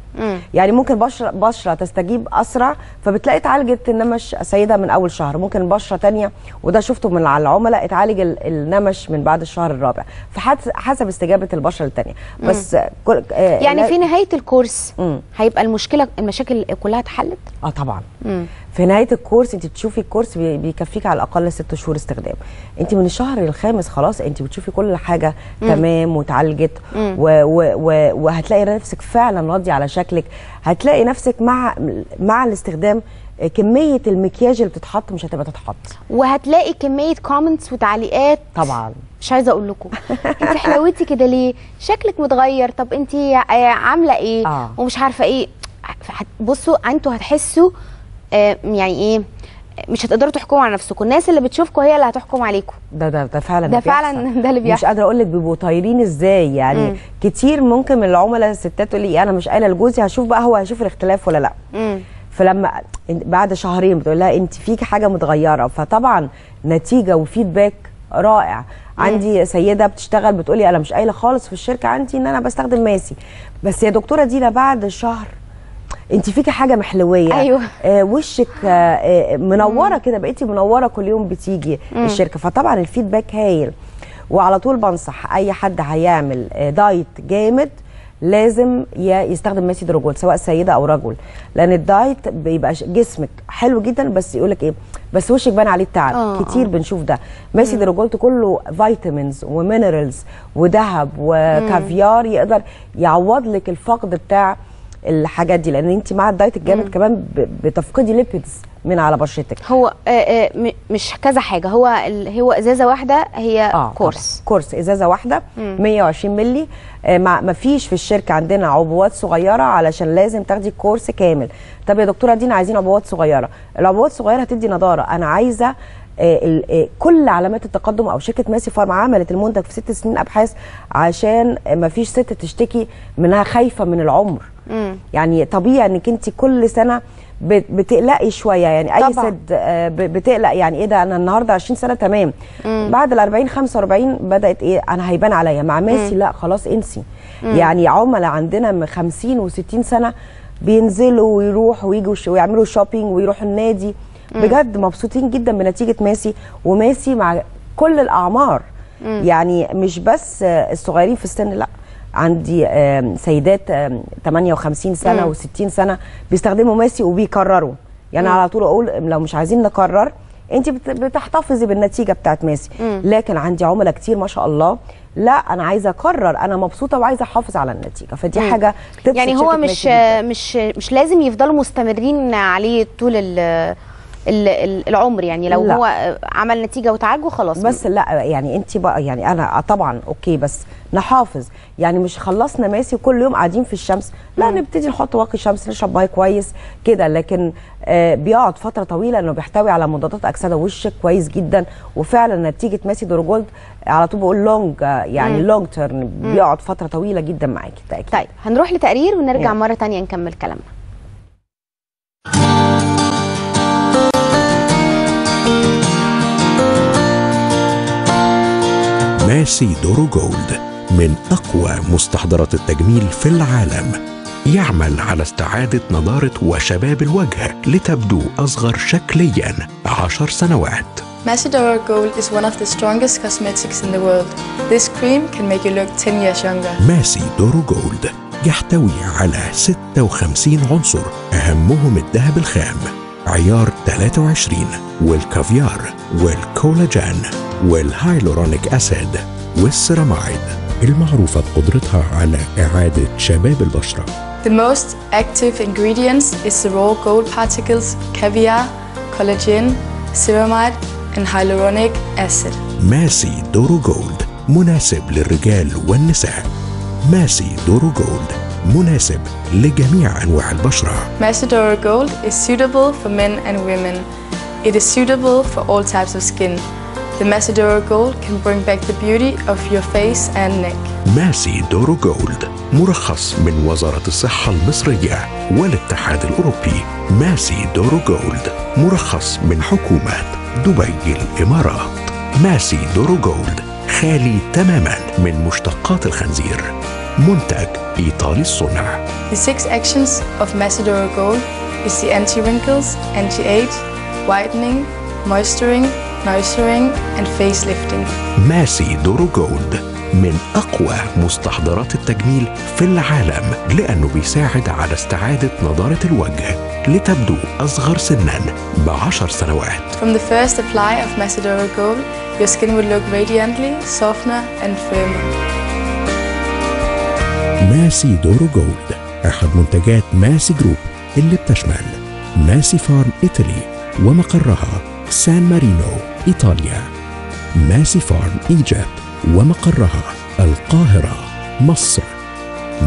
يعني ممكن بشره تستجيب اسرع فبتلاقي اتعالجت النمش سيده من اول شهر، ممكن بشره ثانيه وده شفته من على العملاء اتعالج النمش من بعد الشهر الرابع، فحسب استجابه البشره للثانيه بس. يعني في نهايه الكورس هيبقى المشاكل كلها اتحلت. طبعا. في نهايه الكورس انت بتشوفي الكورس بيكفيك على الاقل 6 شهور استخدام. انت من الشهر الخامس خلاص انت بتشوفي كل حاجه تمام وتعالجت وهتلاقي نفسك فعلا راضيه على شكلك. هتلاقي نفسك مع الاستخدام كميه المكياج اللي بتتحط مش هتبقى تتحط، وهتلاقي كميه كومنتس وتعليقات طبعا مش عايزه اقول لكم انت حلوتي كده ليه، شكلك متغير، طب انت عامله ايه ومش عارفه ايه. بصوا انتوا هتحسوا يعني ايه، مش هتقدروا تحكموا على نفسكم، الناس اللي بتشوفكم هي اللي هتحكم عليكم. ده فعلا ده اللي بيحصل. مش قادره اقول لك بيبقوا طايرين ازاي، يعني كتير ممكن من العملاء الستات تقول لي انا مش قايله لجوزي، هشوف بقى هو هيشوف الاختلاف ولا لا. فلما بعد شهرين بتقول لها انت فيكي حاجه متغيره، فطبعا نتيجه وفيدباك رائع. عندي سيده بتشتغل بتقول لي انا مش قايله خالص في الشركه عندي ان انا بستخدم ماسي، بس يا دكتوره دينا بعد شهر انت فيكي حاجه محلويه. ايوه. وشك منوره كده، بقيتي منوره كل يوم بتيجي الشركه. فطبعا الفيدباك هايل. وعلى طول بنصح اي حد هيعمل دايت جامد لازم يستخدم ماسي دورو جولد سواء سيده او رجل، لان الدايت بيبقى جسمك حلو جدا بس يقولك ايه، بس وشك بان عليه التعب. كتير بنشوف ده. ماسي دورو جولد كله فيتامينز ومينرالز وذهب وكافيار يقدر يعوض لك الفقد بتاع الحاجات دي، لان انت مع الدايت الجامد كمان بتفقدي ليبيدز من على بشرتك. هو مش كذا حاجه، هو ازازه واحده، هي كورس ازازه واحده 120 مللي. ما فيش في الشركه عندنا عبوات صغيره علشان لازم تاخدي الكورس كامل. طب يا دكتوره دينا عايزين عبوات صغيره، العبوات الصغيره هتدي نضاره، انا عايزه كل علامات التقدم. او شركه ماسي فارم عملت المنتج في 6 سنين ابحاث عشان ما فيش ست تشتكي منها خايفه من العمر. يعني طبيعي انك انت كل سنه بتقلقي شويه، يعني اي ست بتقلق، يعني ايه ده انا النهارده 20 سنه تمام، بعد ال 40 45 بدات ايه انا هيبان عليا. مع ماسي لا خلاص انسي. يعني عملاء عندنا من 50 و60 سنه بينزلوا ويروحوا ويجوا ويعملوا شوبينج ويروحوا النادي، بجد مبسوطين جدا بنتيجه ماسي. وماسي مع كل الاعمار، يعني مش بس الصغيرين في السن، لا عندي سيدات 58 سنه و60 سنه بيستخدموا ماسي وبيكرروا. يعني على طول اقول لو مش عايزين نكرر، انت بتحتفظي بالنتيجه بتاعت ماسي. لكن عندي عملاء كتير ما شاء الله لا انا عايزه اكرر، انا مبسوطه وعايزه احافظ على النتيجه، فدي حاجه تبسط. يعني هو مش لازم يفضلوا مستمرين عليه طول العمر، يعني لو لا. هو عمل نتيجه وتعالج وخلاص بس لا، يعني انت بقى يعني انا طبعا اوكي بس نحافظ، يعني مش خلصنا ماسي وكل يوم قاعدين في الشمس، لا نبتدي نحط واقي شمس، نشرب ميه كويس كده. لكن بيقعد فتره طويله انه بيحتوي على مضادات اكسده وشك كويس جدا. وفعلا نتيجه ماسي دورو جولد على طول بقول لونج، يعني لونج تيرم، بيقعد فتره طويله جدا معاكي تاكيد. طيب هنروح لتقرير ونرجع مره ثانيه نكمل كلامنا. ماسي دورو جولد من أقوى مستحضرات التجميل في العالم، يعمل على استعادة نضارة وشباب الوجه لتبدو أصغر شكلياً 10 سنوات. ماسي دورو جولد is one of the strongest cosmetics in the world. This cream can make you look 10 years younger. ماسي دورو جولد يحتوي على 56 عنصر، أهمهم الذهب الخام، عيار 23، والكافيار والكولاجين والهايلورونيك أسيد والسيرامايد المعروفة بقدرتها على إعادة شباب البشرة. The most active ingredients is the raw gold particles, caviar, collagen, ceramide and hyaluronic acid. ماسي دورو جولد مناسب للرجال والنساء. ماسي دورو جولد مناسب لجميع أنواع البشرة. ماسي دورو جولد is suitable for men and women. It is suitable for all types of skin. The Masi Doro Gold can bring back the beauty of your face and neck. ماسي دورو جولد مرخص من وزارة الصحة المصرية والاتحاد الأوروبي. ماسي دورو جولد مرخص من حكومات دبي الإمارات. ماسي دورو جولد خالي تماما من مشتقات الخنزير. منتج إيطالي الصنع. The six actions of Masi Doro Gold is the anti-wrinkles, anti-age, whitening, moisturizing, nourishing and face lifting. ماسي دورو جولد من أقوى مستحضرات التجميل في العالم لأنه بيساعد على استعادة نضارة الوجه لتبدو أصغر سناً ب10 سنوات. From the first apply of Masi Doro Gold, your skin will look radiantly softer and firmer. ماسي دورو جولد أحد منتجات ماسي جروب اللي بتشمل ماسي فارم إيطالي ومقرها سان مارينو إيطاليا، ماسي فارم إيجيبت ومقرها القاهرة مصر،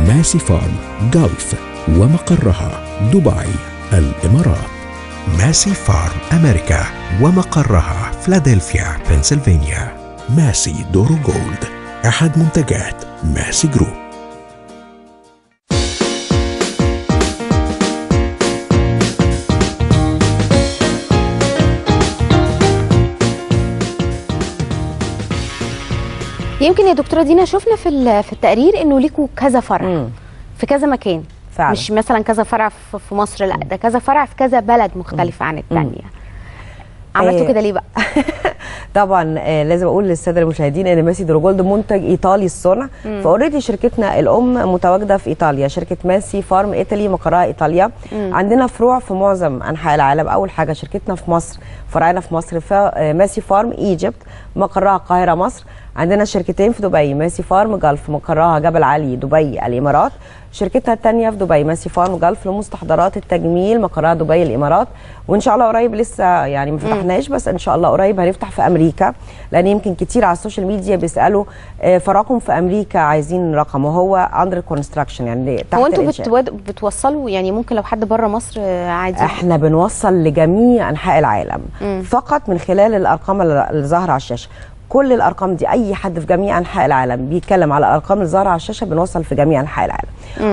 ماسي فارم جلف ومقرها دبي الإمارات، ماسي فارم أمريكا ومقرها فيلادلفيا بنسلفانيا. ماسي دورو جولد أحد منتجات ماسي جروب. يمكن يا دكتوره دينا شفنا في التقرير انه ليكوا كذا فرع في كذا مكان فعلا. مش مثلا كذا فرع في مصر، لا ده كذا فرع في كذا بلد مختلفه عن الثانيه. عملتوا كده ليه بقى؟ طبعا لازم اقول للساده المشاهدين ان ماسي دورو جولد منتج ايطالي الصنع، فاوريدي شركتنا الام متواجده في ايطاليا. شركه ماسي فارم ايطالي مقرها ايطاليا، عندنا فروع في معظم انحاء العالم. اول حاجه شركتنا في مصر، فرعنا في مصر ماسي فارم ايجيبت مقرها القاهره مصر. عندنا شركتين في دبي، ماسي فارم جلف مقرها جبل علي دبي الامارات. شركتنا الثانيه في دبي ماسي فارم جلف لمستحضرات التجميل مقرها دبي الامارات. وان شاء الله قريب، لسه يعني ما فتحناش بس ان شاء الله قريب هنفتح في امريكا، لان يمكن كتير على السوشيال ميديا بيسالوا فرقم في امريكا، عايزين رقم، وهو اندر كونستراكشن يعني تحت. وانتوا بتوصلوا يعني ممكن لو حد بره مصر عادي؟ احنا بنوصل لجميع انحاء العالم فقط من خلال الارقام اللي ظاهره على الشاشه. كل الارقام دي اي حد في جميع انحاء العالم بيتكلم على الارقام اللي ظاهره على الشاشه، بنوصل في جميع انحاء العالم.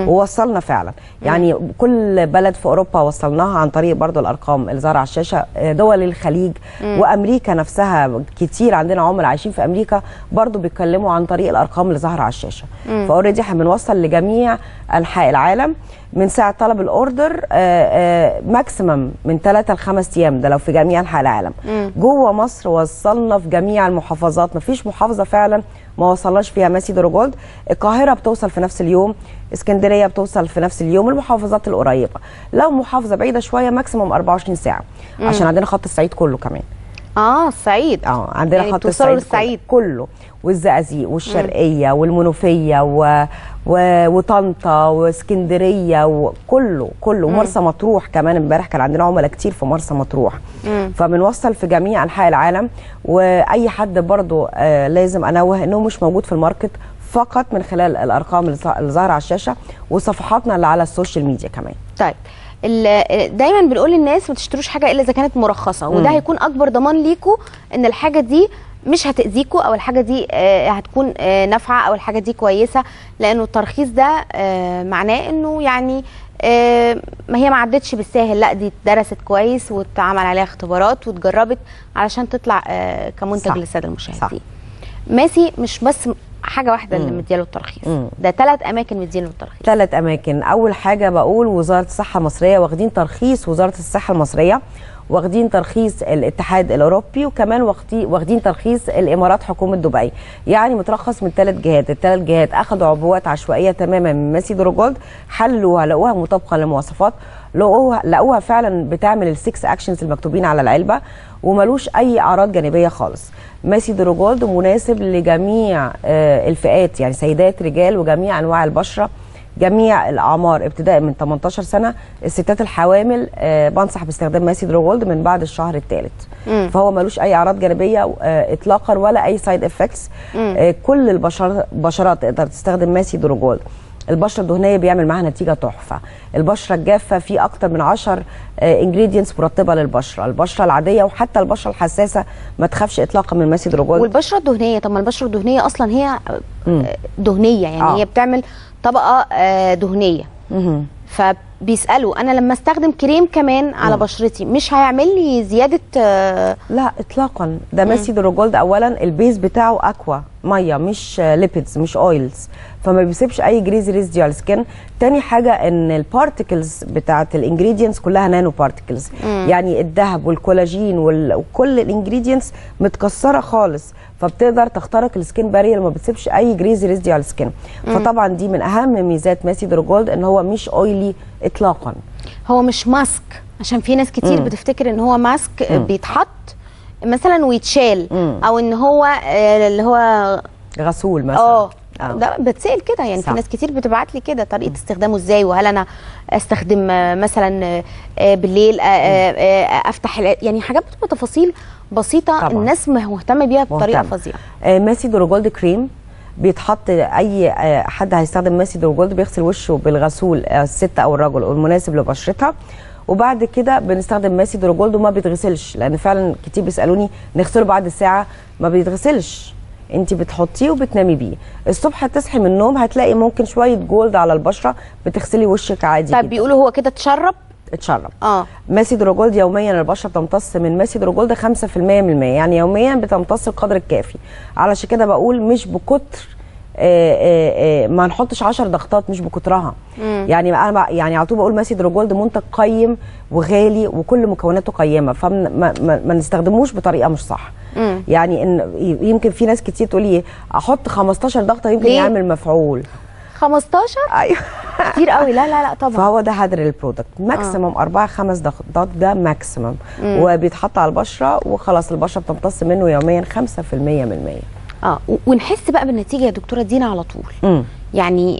ووصلنا فعلا يعني كل بلد في اوروبا وصلناها عن طريق برضو الارقام اللي ظاهره على الشاشه، دول الخليج وامريكا نفسها. كتير عندنا عملاء عايشين في امريكا برضو بيتكلموا عن طريق الارقام اللي ظاهره على الشاشه. فاوريدي احنا بنوصل لجميع انحاء العالم من ساعه طلب الاوردر، ماكسيمم من 3 ل5 ايام، ده لو في جميع انحاء العالم. جوه مصر وصلنا في جميع المحافظات، مفيش محافظه فعلا ما وصلناش فيها ماسي دورو جولد. القاهره بتوصل في نفس اليوم، اسكندريه بتوصل في نفس اليوم، المحافظات القريبه. لو محافظه بعيده شويه ماكسيمم 24 ساعه، عشان عندنا خط الصعيد كله كمان. الصعيد عندنا يعني خط الصعيد كله، والزقازيق والشرقيه والمنوفيه وطنطا واسكندريه وكله ومرسى مطروح كمان. امبارح كان عندنا عملاء كتير في مرسى مطروح، فبنوصل في جميع انحاء العالم. واي حد برضو لازم انوه انه مش موجود في الماركت، فقط من خلال الارقام اللي ظاهره على الشاشه وصفحاتنا اللي على السوشيال ميديا كمان. طيب دايما بنقول للناس ما تشتروش حاجه الا اذا كانت مرخصه، وده هيكون اكبر ضمان ليكوا ان الحاجه دي مش هتأذيكوا، او الحاجه دي هتكون نافعه، او الحاجه دي كويسه. لانه الترخيص ده معناه انه يعني ما هي ما عدتش بالساهل، لا دي اتدرست كويس واتعمل عليها اختبارات واتجربت علشان تطلع كمنتج للساده المشاهدين. ماسي مش بس حاجه واحده اللي مدياله الترخيص، ده 3 اماكن مدياله الترخيص. 3 اماكن. اول حاجه بقول وزاره الصحه المصريه، واخدين ترخيص وزاره الصحه المصريه، واخدين ترخيص الاتحاد الاوروبي، وكمان واخدين ترخيص الامارات حكومه دبي، يعني مترخص من ثلاث جهات. الثلاث جهات اخذوا عبوات عشوائيه تماما من ماسي دورو جولد، حللوها لقوها مطابقه للمواصفات، لقوها فعلا بتعمل السكس اكشنز المكتوبين على العلبه، وملوش اي اعراض جانبيه خالص. ماسي دورو جولد مناسب لجميع الفئات، يعني سيدات رجال وجميع انواع البشره، جميع الاعمار، ابتداء من 18 سنه. الستات الحوامل بنصح باستخدام ماسي دورو جولد من بعد الشهر الثالث، فهو ملوش اي اعراض جانبيه اطلاقا ولا اي سايد افكتس. كل البشرات تقدر تستخدم ماسي دورو جولد. البشره الدهنيه بيعمل معاها نتيجه تحفه، البشره الجافه في اكتر من 10 انجريدينتس مرطبه للبشره، البشره العاديه وحتى البشره الحساسه ما تخافش اطلاقا من ماسي دورو جولد. والبشره الدهنيه، طب ما البشره الدهنيه اصلا هي دهنيه، يعني هي بتعمل طبقه دهنيه، فبيسالوا انا لما استخدم كريم كمان على بشرتي مش هيعمل لي زياده؟ لا اطلاقا. ده ماسي دورو جولد اولا البيز بتاعه اكوا، ميه، مش ليبيدز، مش اويلز، فما بيسيبش اي جريزي ريزيديو على السكن. تاني حاجه ان البارتكلز بتاعه الانجريدينتس كلها نانو بارتكلز، يعني الذهب والكولاجين وكل الانجريدينتس متكسره خالص، فبتقدر تخترق السكين بارير وما بتسيبش اي جريزي ريزيديو على السكن. فطبعا دي من اهم ميزات ماسي دورو جولد، ان هو مش اويلي اطلاقا، هو مش ماسك، عشان في ناس كتير بتفتكر ان هو ماسك بيتحط مثلا ويتشال، او ان هو اللي هو غسول مثلا. ده بتسال كده، يعني في ناس كتير بتبعت لي كده طريقه استخدامه ازاي، وهل انا استخدم مثلا بالليل، افتح يعني حاجات بتبقى تفاصيل بسيطه طبعا. الناس مهتمه بيها بطريقه فظيعه. ماسي دورو جولد كريم بيتحط، اي حد هيستخدم ماسي دورو جولد بيغسل وشه بالغسول، الست او الرجل، المناسب لبشرتها. وبعد كده بنستخدم ماسي دورو جولد وما بيتغسلش، لان فعلا كتير بيسالوني نغسله بعد الساعه، ما بيتغسلش، انت بتحطيه وبتنامي بيه. الصبح هتصحي من النوم هتلاقي ممكن شويه جولد على البشره، بتغسلي وشك عادي. طب بيقولوا هو كده اتشرب؟ اتشرب. ماسي دورو جولد يوميا البشره بتمتص من ماسي دورو جولد 5% من المية، يعني يوميا بتمتص القدر الكافي. علشان كده بقول مش بكتر، ما نحطش 10 ضغطات، مش بكترها. يعني انا يعني على طول بقول ماسي دورو جولد منتج قيم وغالي وكل مكوناته قيمه، فما نستخدموش بطريقه مش صح. يعني ان يمكن في ناس كتير تقول لي احط 15 ضغطه يمكن يعمل مفعول. 15؟ ايوه كتير قوي. لا لا لا طبعا. فهو ده هدر البرودكت، ماكسيمم 4-5 ضغطات، ده ماكسيمم، وبيتحط على البشره وخلاص، البشره بتمتص منه يوميا 5% من المية. ونحس بقى بالنتيجه يا دكتوره دينا على طول. يعني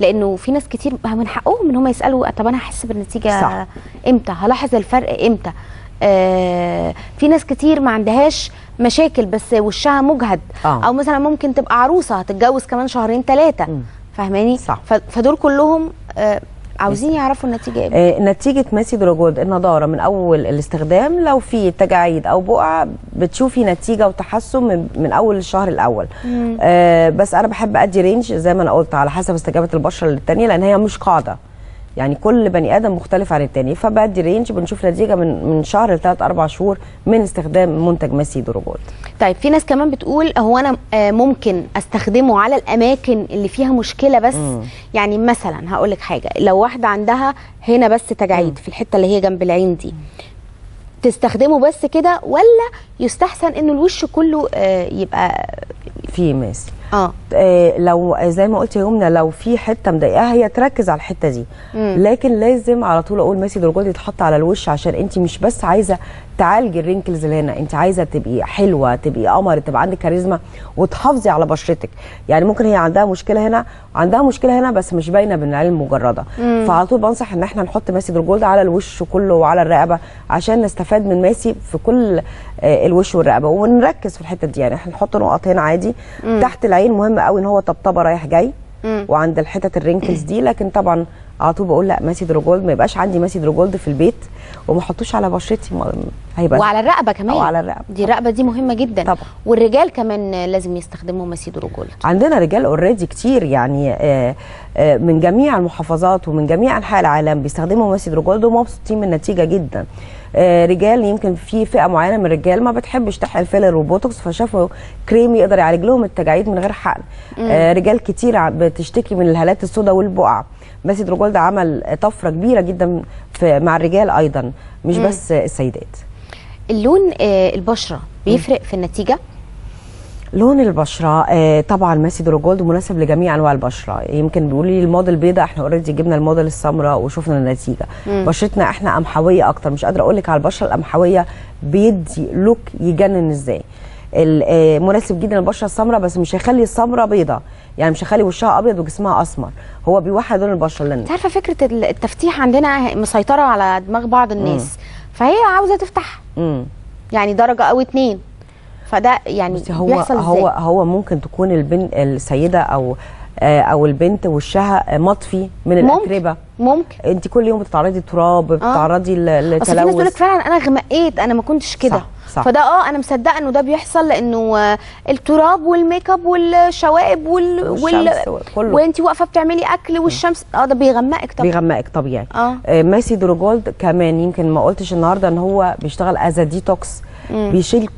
لانه في ناس كتير من حقهم ان هم يسالوا طب انا هحس بالنتيجه صح امتى؟ هلاحظ الفرق امتى؟ في ناس كتير ما عندهاش مشاكل بس وشها مجهد، او مثلا ممكن تبقى عروسه هتتجوز كمان 2-3 فاهماني؟ فدول كلهم عاوزين يعرفوا النتيجه ايه. نتيجه ماسي دورو جولد النضاره من اول الاستخدام، لو في تجاعيد او بقع بتشوفي نتيجه وتحسن من اول الشهر الاول. بس انا بحب ادي رينج زي ما انا قلت على حسب استجابه البشره للثانيه، لان هي مش قاعده، يعني كل بني ادم مختلف عن الثاني، فبدي رينج بنشوف نتيجه من شهر ل3-4 شهور من استخدام منتج ماسي دورو جولد. طيب في ناس كمان بتقول هو انا ممكن استخدمه على الاماكن اللي فيها مشكله بس؟ يعني مثلا هقول لك حاجه، لو واحده عندها هنا بس تجاعيد في الحته اللي هي جنب العين دي، تستخدمه بس كده، ولا يستحسن انه الوش كله يبقى فيه ماسي؟ لو زي ما قلت يا يمنى، لو في حته مضايقاها هي تركز على الحته دي، لكن لازم على طول اقول ماسي دورو جولد يتحط على الوش، عشان انت مش بس عايزه تعالجي الرينكلز اللي هنا، انت عايزه تبقي حلوه، تبقي قمر، تبقى عندك كاريزما وتحافظي على بشرتك. يعني ممكن هي عندها مشكله هنا، عندها مشكله هنا، بس مش باينه بالعين المجرده، فعلى طول بنصح ان احنا نحط ماسي دورو جولد على الوش كله وعلى الرقبه، عشان نستفاد من ماسي في كل الوش والرقبه، ونركز في الحته دي. يعني احنا نحط نقط هنا عادي، تحت العين مهم قوي ان هو طبطبه رايح جاي، وعند الحتت الرينكلز دي. لكن طبعا على طول بقول لا، ماسي دورو جولد ما يبقاش عندي ماسي دورو جولد في البيت وما احطوش على بشرتي، هيبقى وعلى الرقبه كمان، وعلى الرقبه دي، الرقبه دي مهمه جدا طبعا. والرجال كمان لازم يستخدموا ماسي دورو جولد. عندنا رجال اوريدي كتير، يعني من جميع المحافظات ومن جميع انحاء العالم بيستخدموا ماسي دورو جولد ومبسوطين من النتيجه جدا. رجال يمكن في فئه معينه من الرجال ما بتحبش تحقن فيلر وبوتوكس، فشافوا كريم يقدر يعالج لهم التجاعيد من غير حقن. رجال كتير بتشتكي من الهالات السوداء والبقع، ماسي دورو جولد عمل طفره كبيره جدا مع الرجال ايضا، مش بس السيدات. اللون البشره بيفرق في النتيجه؟ لون البشره طبعا ماسي دورو جولد مناسب لجميع انواع البشره. يمكن بيقول لي الموديل البيضاء، احنا اوريدي جبنا الموديل السمراء وشفنا النتيجه. بشرتنا احنا قمحويه اكتر، مش قادره اقول لك على البشره القمحويه بيدي لوك يجنن ازاي. مناسب جدا البشره السمراء، بس مش هيخلي السمراء بيضاء، يعني مش هيخلي وشها ابيض وجسمها اسمر، هو بيوحد لون البشره. لان انت عارفه فكره التفتيح عندنا مسيطره على دماغ بعض الناس، فهي عاوزه تفتح يعني درجه او اتنين، فده يعني بيحصل ازاي؟ هو ممكن تكون السيده او البنت وشها مطفي من الاتربه. ممكن انت كل يوم بتتعرضي تراب، بتتعرضي للتلوث. بس في ناس تقول لك فعلا انا غمقيت، انا ما كنتش كده. فده انا مصدقه انه ده بيحصل، لانه التراب والميك اب والشوائب كله، وانت واقفه بتعملي اكل والشمس ده بيغمقك طبعا. ماسي دورو جولد كمان، يمكن ما قلتش النهارده ان هو بيشتغل از ديتوكس،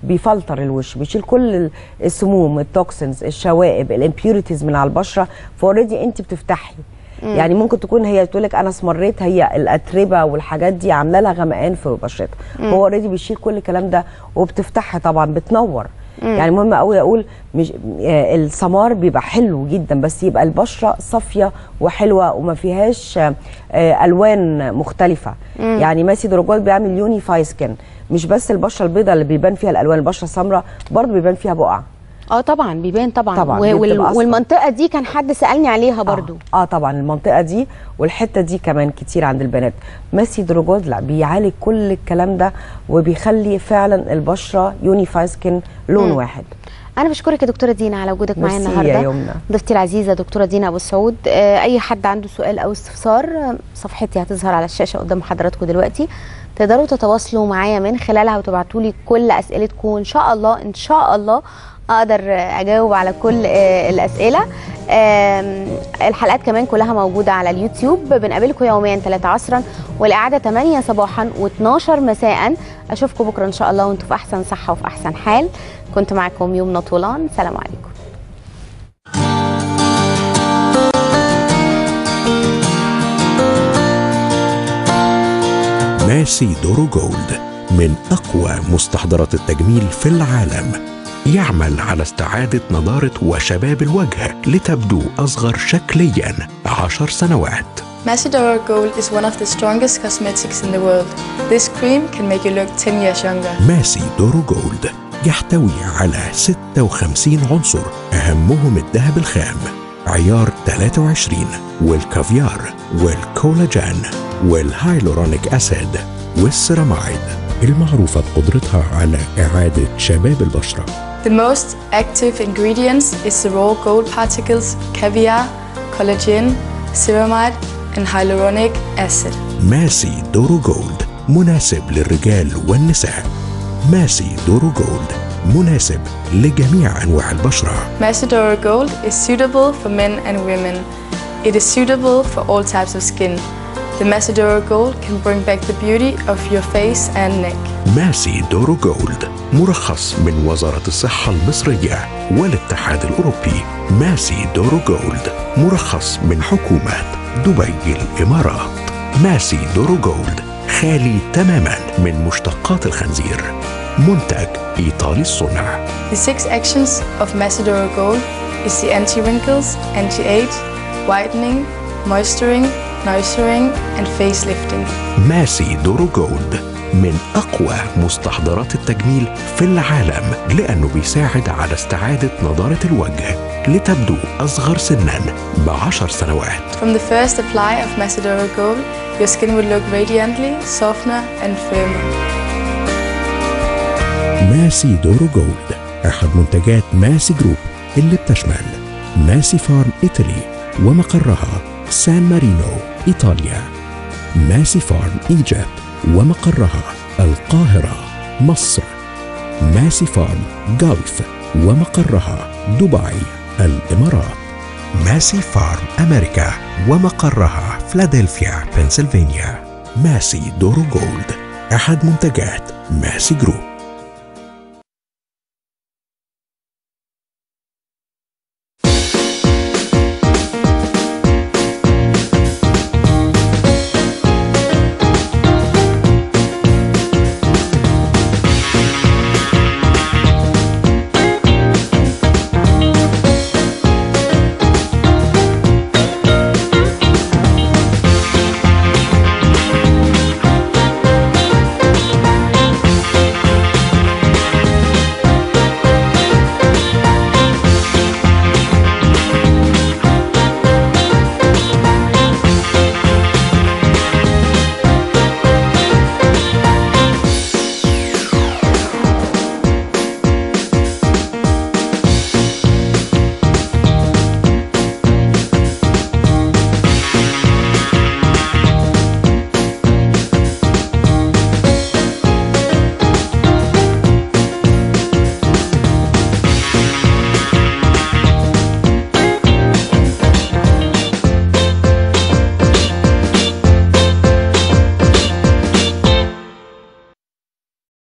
بيفلتر الوش، بيشيل كل السموم، التوكسينز، الشوائب، الامبيوريتيز من على البشره. فاوريدي انت بتفتحي، يعني ممكن تكون هي بتقول لك انا اسمريت، هي الاتربه والحاجات دي عامله لها غمقان في بشرتها، هو اوريدي بيشيل كل الكلام ده وبتفتحها طبعا، بتنور. يعني مهم قوي اقول مش السمار بيبقى حلو جدا، بس يبقى البشره صافيه وحلوه وما فيهاش الوان مختلفه. يعني ماسي دورو جولد بيعمل يونيفاي سكين، مش بس البشره البيضاء اللي بيبان فيها الالوان، البشره السمراء برضه بيبان فيها بقع. طبعا بيبان طبعا والمنطقه دي كان حد سالني عليها برضو. طبعا المنطقه دي والحته دي كمان كتير عند البنات. ماسي دورو جولد لا، بيعالج كل الكلام ده وبيخلي فعلا البشره يونيفاي سكين، لون واحد. انا بشكرك يا دكتوره دينا على وجودك معايا النهارده، ضيفتي العزيزه دكتوره دينا ابو السعود. اي حد عنده سؤال او استفسار، صفحتي هتظهر على الشاشه قدام حضراتكم دلوقتي، تقدروا تتواصلوا معايا من خلالها وتبعتوا لي كل اسئلتكم. ان شاء الله ان شاء الله اقدر اجاوب على كل الاسئله. الحلقات كمان كلها موجوده على اليوتيوب. بنقابلكم يوميا 3 عصرا والاعاده 8 صباحا و12 مساء. اشوفكم بكره ان شاء الله وانتم في احسن صحه وفي احسن حال. كنت معكم يمنى طولان، سلام عليكم. ماسي دورو جولد من اقوى مستحضرات التجميل في العالم، يعمل على استعادة نضارة وشباب الوجه لتبدو أصغر شكلياً 10 سنوات. Masi Doro Gold is one of the strongest cosmetics in the world. This cream can make you look 10 years younger. Masi Doro Gold يحتوي على 56 عنصر، أهمهم الذهب الخام، عيار 23، والكافيار والكولاجين والهايلورونيك أسيد والسيرامايد، المعروفة بقدرتها على إعادة شباب البشرة. The most active ingredients is the raw gold particles, caviar, collagen, ceramide and hyaluronic acid. ماسي دورو جولد مناسب للرجال والنساء. ماسي دورو جولد مناسب لجميع أنواع البشرة. ماسي دورو جولد is suitable for men and women. It is suitable for all types of skin. The Masi Doro Gold can bring back the beauty of your face and neck. ماسي دورو جولد مرخص من وزارة الصحة المصرية والاتحاد الأوروبي. ماسي دورو جولد مرخص من حكومات دبي الإمارات. ماسي دورو جولد خالي تماما من مشتقات الخنزير، منتج إيطالي الصنع. The 6 actions of Masi Doro Gold is the anti-wrinkles, anti-age, whitening, moisturizing, نايسرينج اند فيس ليفتنج. ماسي دورو جولد من اقوى مستحضرات التجميل في العالم، لانه بيساعد على استعاده نضاره الوجه لتبدو اصغر سنا ب10 سنوات. From the first apply of Masi Doro Gold, your skin will look radiantly softer and firmer. ماسي دورو جولد احد منتجات ماسي جروب اللي بتشمل ماسي فارم ايطالي ومقرها سان مارينو إيطاليا، ماسي فارم إيجاب ومقرها القاهرة مصر، ماسي فارم جولف ومقرها دبي الإمارات، ماسي فارم أمريكا ومقرها فيلادلفيا بنسلفانيا. ماسي دورو جولد أحد منتجات ماسي جروب.